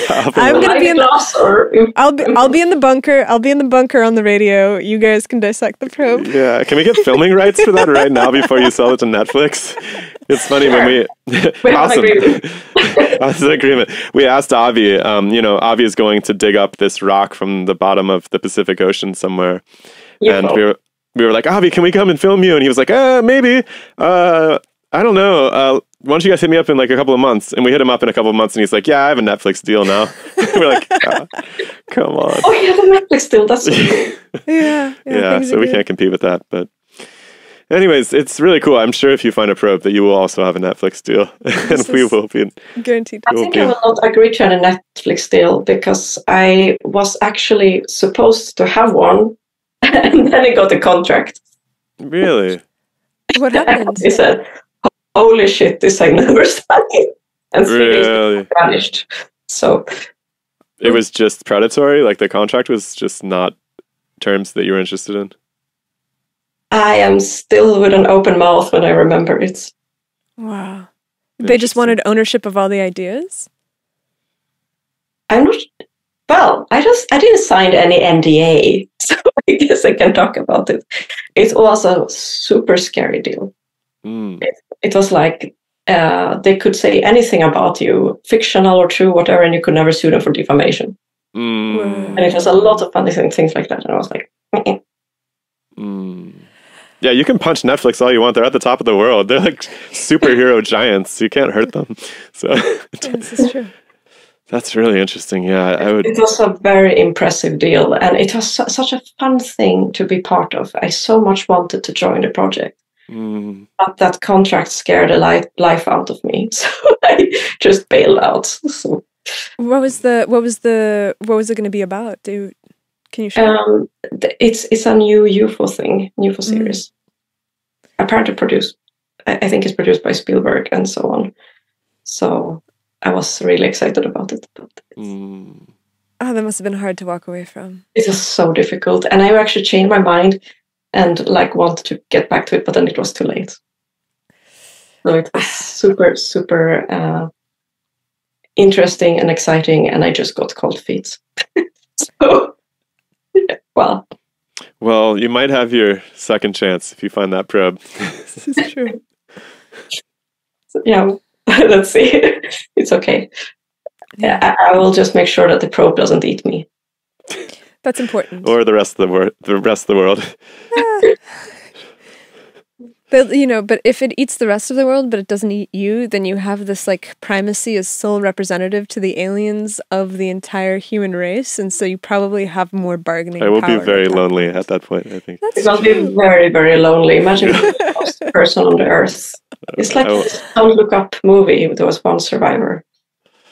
I'll be I'm there. gonna be in the. I'll be. I'll be in the bunker. I'll be in the bunker on the radio. You guys can dissect the probe. Yeah, can we get filming rights for that right now before you sell it to Netflix? It's funny sure. when we. we awesome. That's an agreement. We asked Avi. Um, you know, Avi is going to dig up this rock from the bottom of the Pacific Ocean somewhere, yeah. and we were we were like, Avi, can we come and film you? And he was like, uh, maybe. Uh, I don't know. Uh, why don't you guys hit me up in like a couple of months? And we hit him up in a couple of months, and he's like, "Yeah, I have a Netflix deal now." We're like, oh, "Come on!" Oh, you have a Netflix deal. That's so cool. yeah, yeah. Yeah so we good. can't compete with that, but Anyways, it's really cool. I'm sure if you find a probe that you will also have a Netflix deal. And we will be guaranteed. I think I will not agree to a Netflix deal because I was actually supposed to have one and then I got a contract. Really? What happened? He said, holy shit, this I never studied. And seriously vanished. So it was just predatory? Like the contract was just not terms that you were interested in? I am still with an open mouth when I remember it. Wow. They just wanted ownership of all the ideas? I'm not... Well, I just... I didn't sign any N D A, so I guess I can talk about it. It was a super scary deal. Mm. It, it was like uh, they could say anything about you, fictional or true, whatever, and you could never sue them for defamation. Mm. Wow. And it was a lot of funny things like that, and I was like... Mm-mm. Mm. Yeah, you can punch Netflix all you want. They're at the top of the world. They're like superhero giants. You can't hurt them. So this is true. That's really interesting. Yeah, I would. It was a very impressive deal, and it was su such a fun thing to be part of. I so much wanted to join the project, mm. but that contract scared the life life out of me, so I just bailed out. So. What was the? What was the? What was it going to be about, dude? Can you share? Um, it's it's a new U F O thing, U F O series. Mm. Apparently produced, I, I think it's produced by Spielberg and so on. So I was really excited about it. But mm. Oh, that must have been hard to walk away from. It was so difficult, and I actually changed my mind and like wanted to get back to it, but then it was too late. So it was super super uh, interesting and exciting, and I just got cold feet. So. Well, well, you might have your second chance if you find that probe. This is true. So, yeah, let's see. It's okay. Yeah, I, I will just make sure that the probe doesn't eat me. That's important. Or the rest of the world. The rest of the world. But you know, but if it eats the rest of the world, but it doesn't eat you, then you have this like primacy as sole representative to the aliens of the entire human race, and so you probably have more bargaining. I will power be very lonely at that point. I think it will be very, very lonely. Imagine being the last person on the Earth. It's like a Don't Look Up movie. There was one survivor.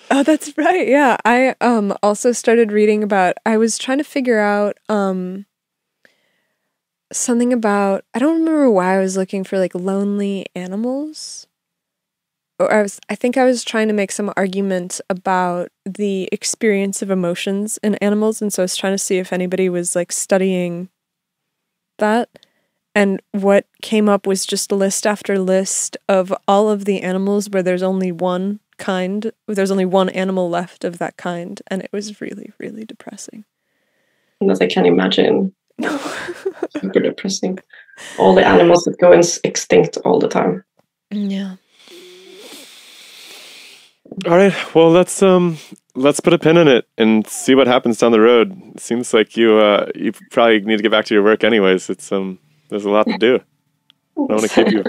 Oh, that's right. Yeah, I um also started reading about. I was trying to figure out um. something about, I don't remember why I was looking for like lonely animals, or I was, I think I was trying to make some argument about the experience of emotions in animals, and so I was trying to see if anybody was like studying that, and what came up was just list after list of all of the animals where there's only one kind, there's only one animal left of that kind, and it was really, really depressing. As I can imagine. No. Super depressing. All the animals that go extinct all the time. Yeah. All right. Well, let's um, let's put a pin in it and see what happens down the road. It seems like you uh, you probably need to get back to your work, anyways. It's um, there's a lot to do. I don't want to keep you.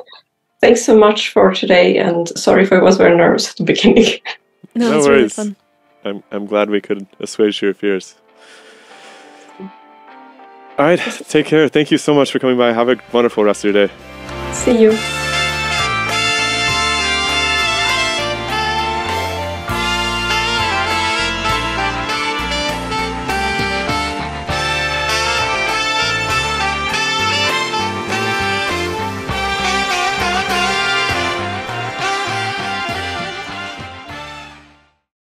Thanks so much for today, and sorry if I was very nervous at the beginning. No, no worries. Really fun. I'm I'm glad we could assuage your fears. All right, take care. Thank you so much for coming by. Have a wonderful rest of your day. See you.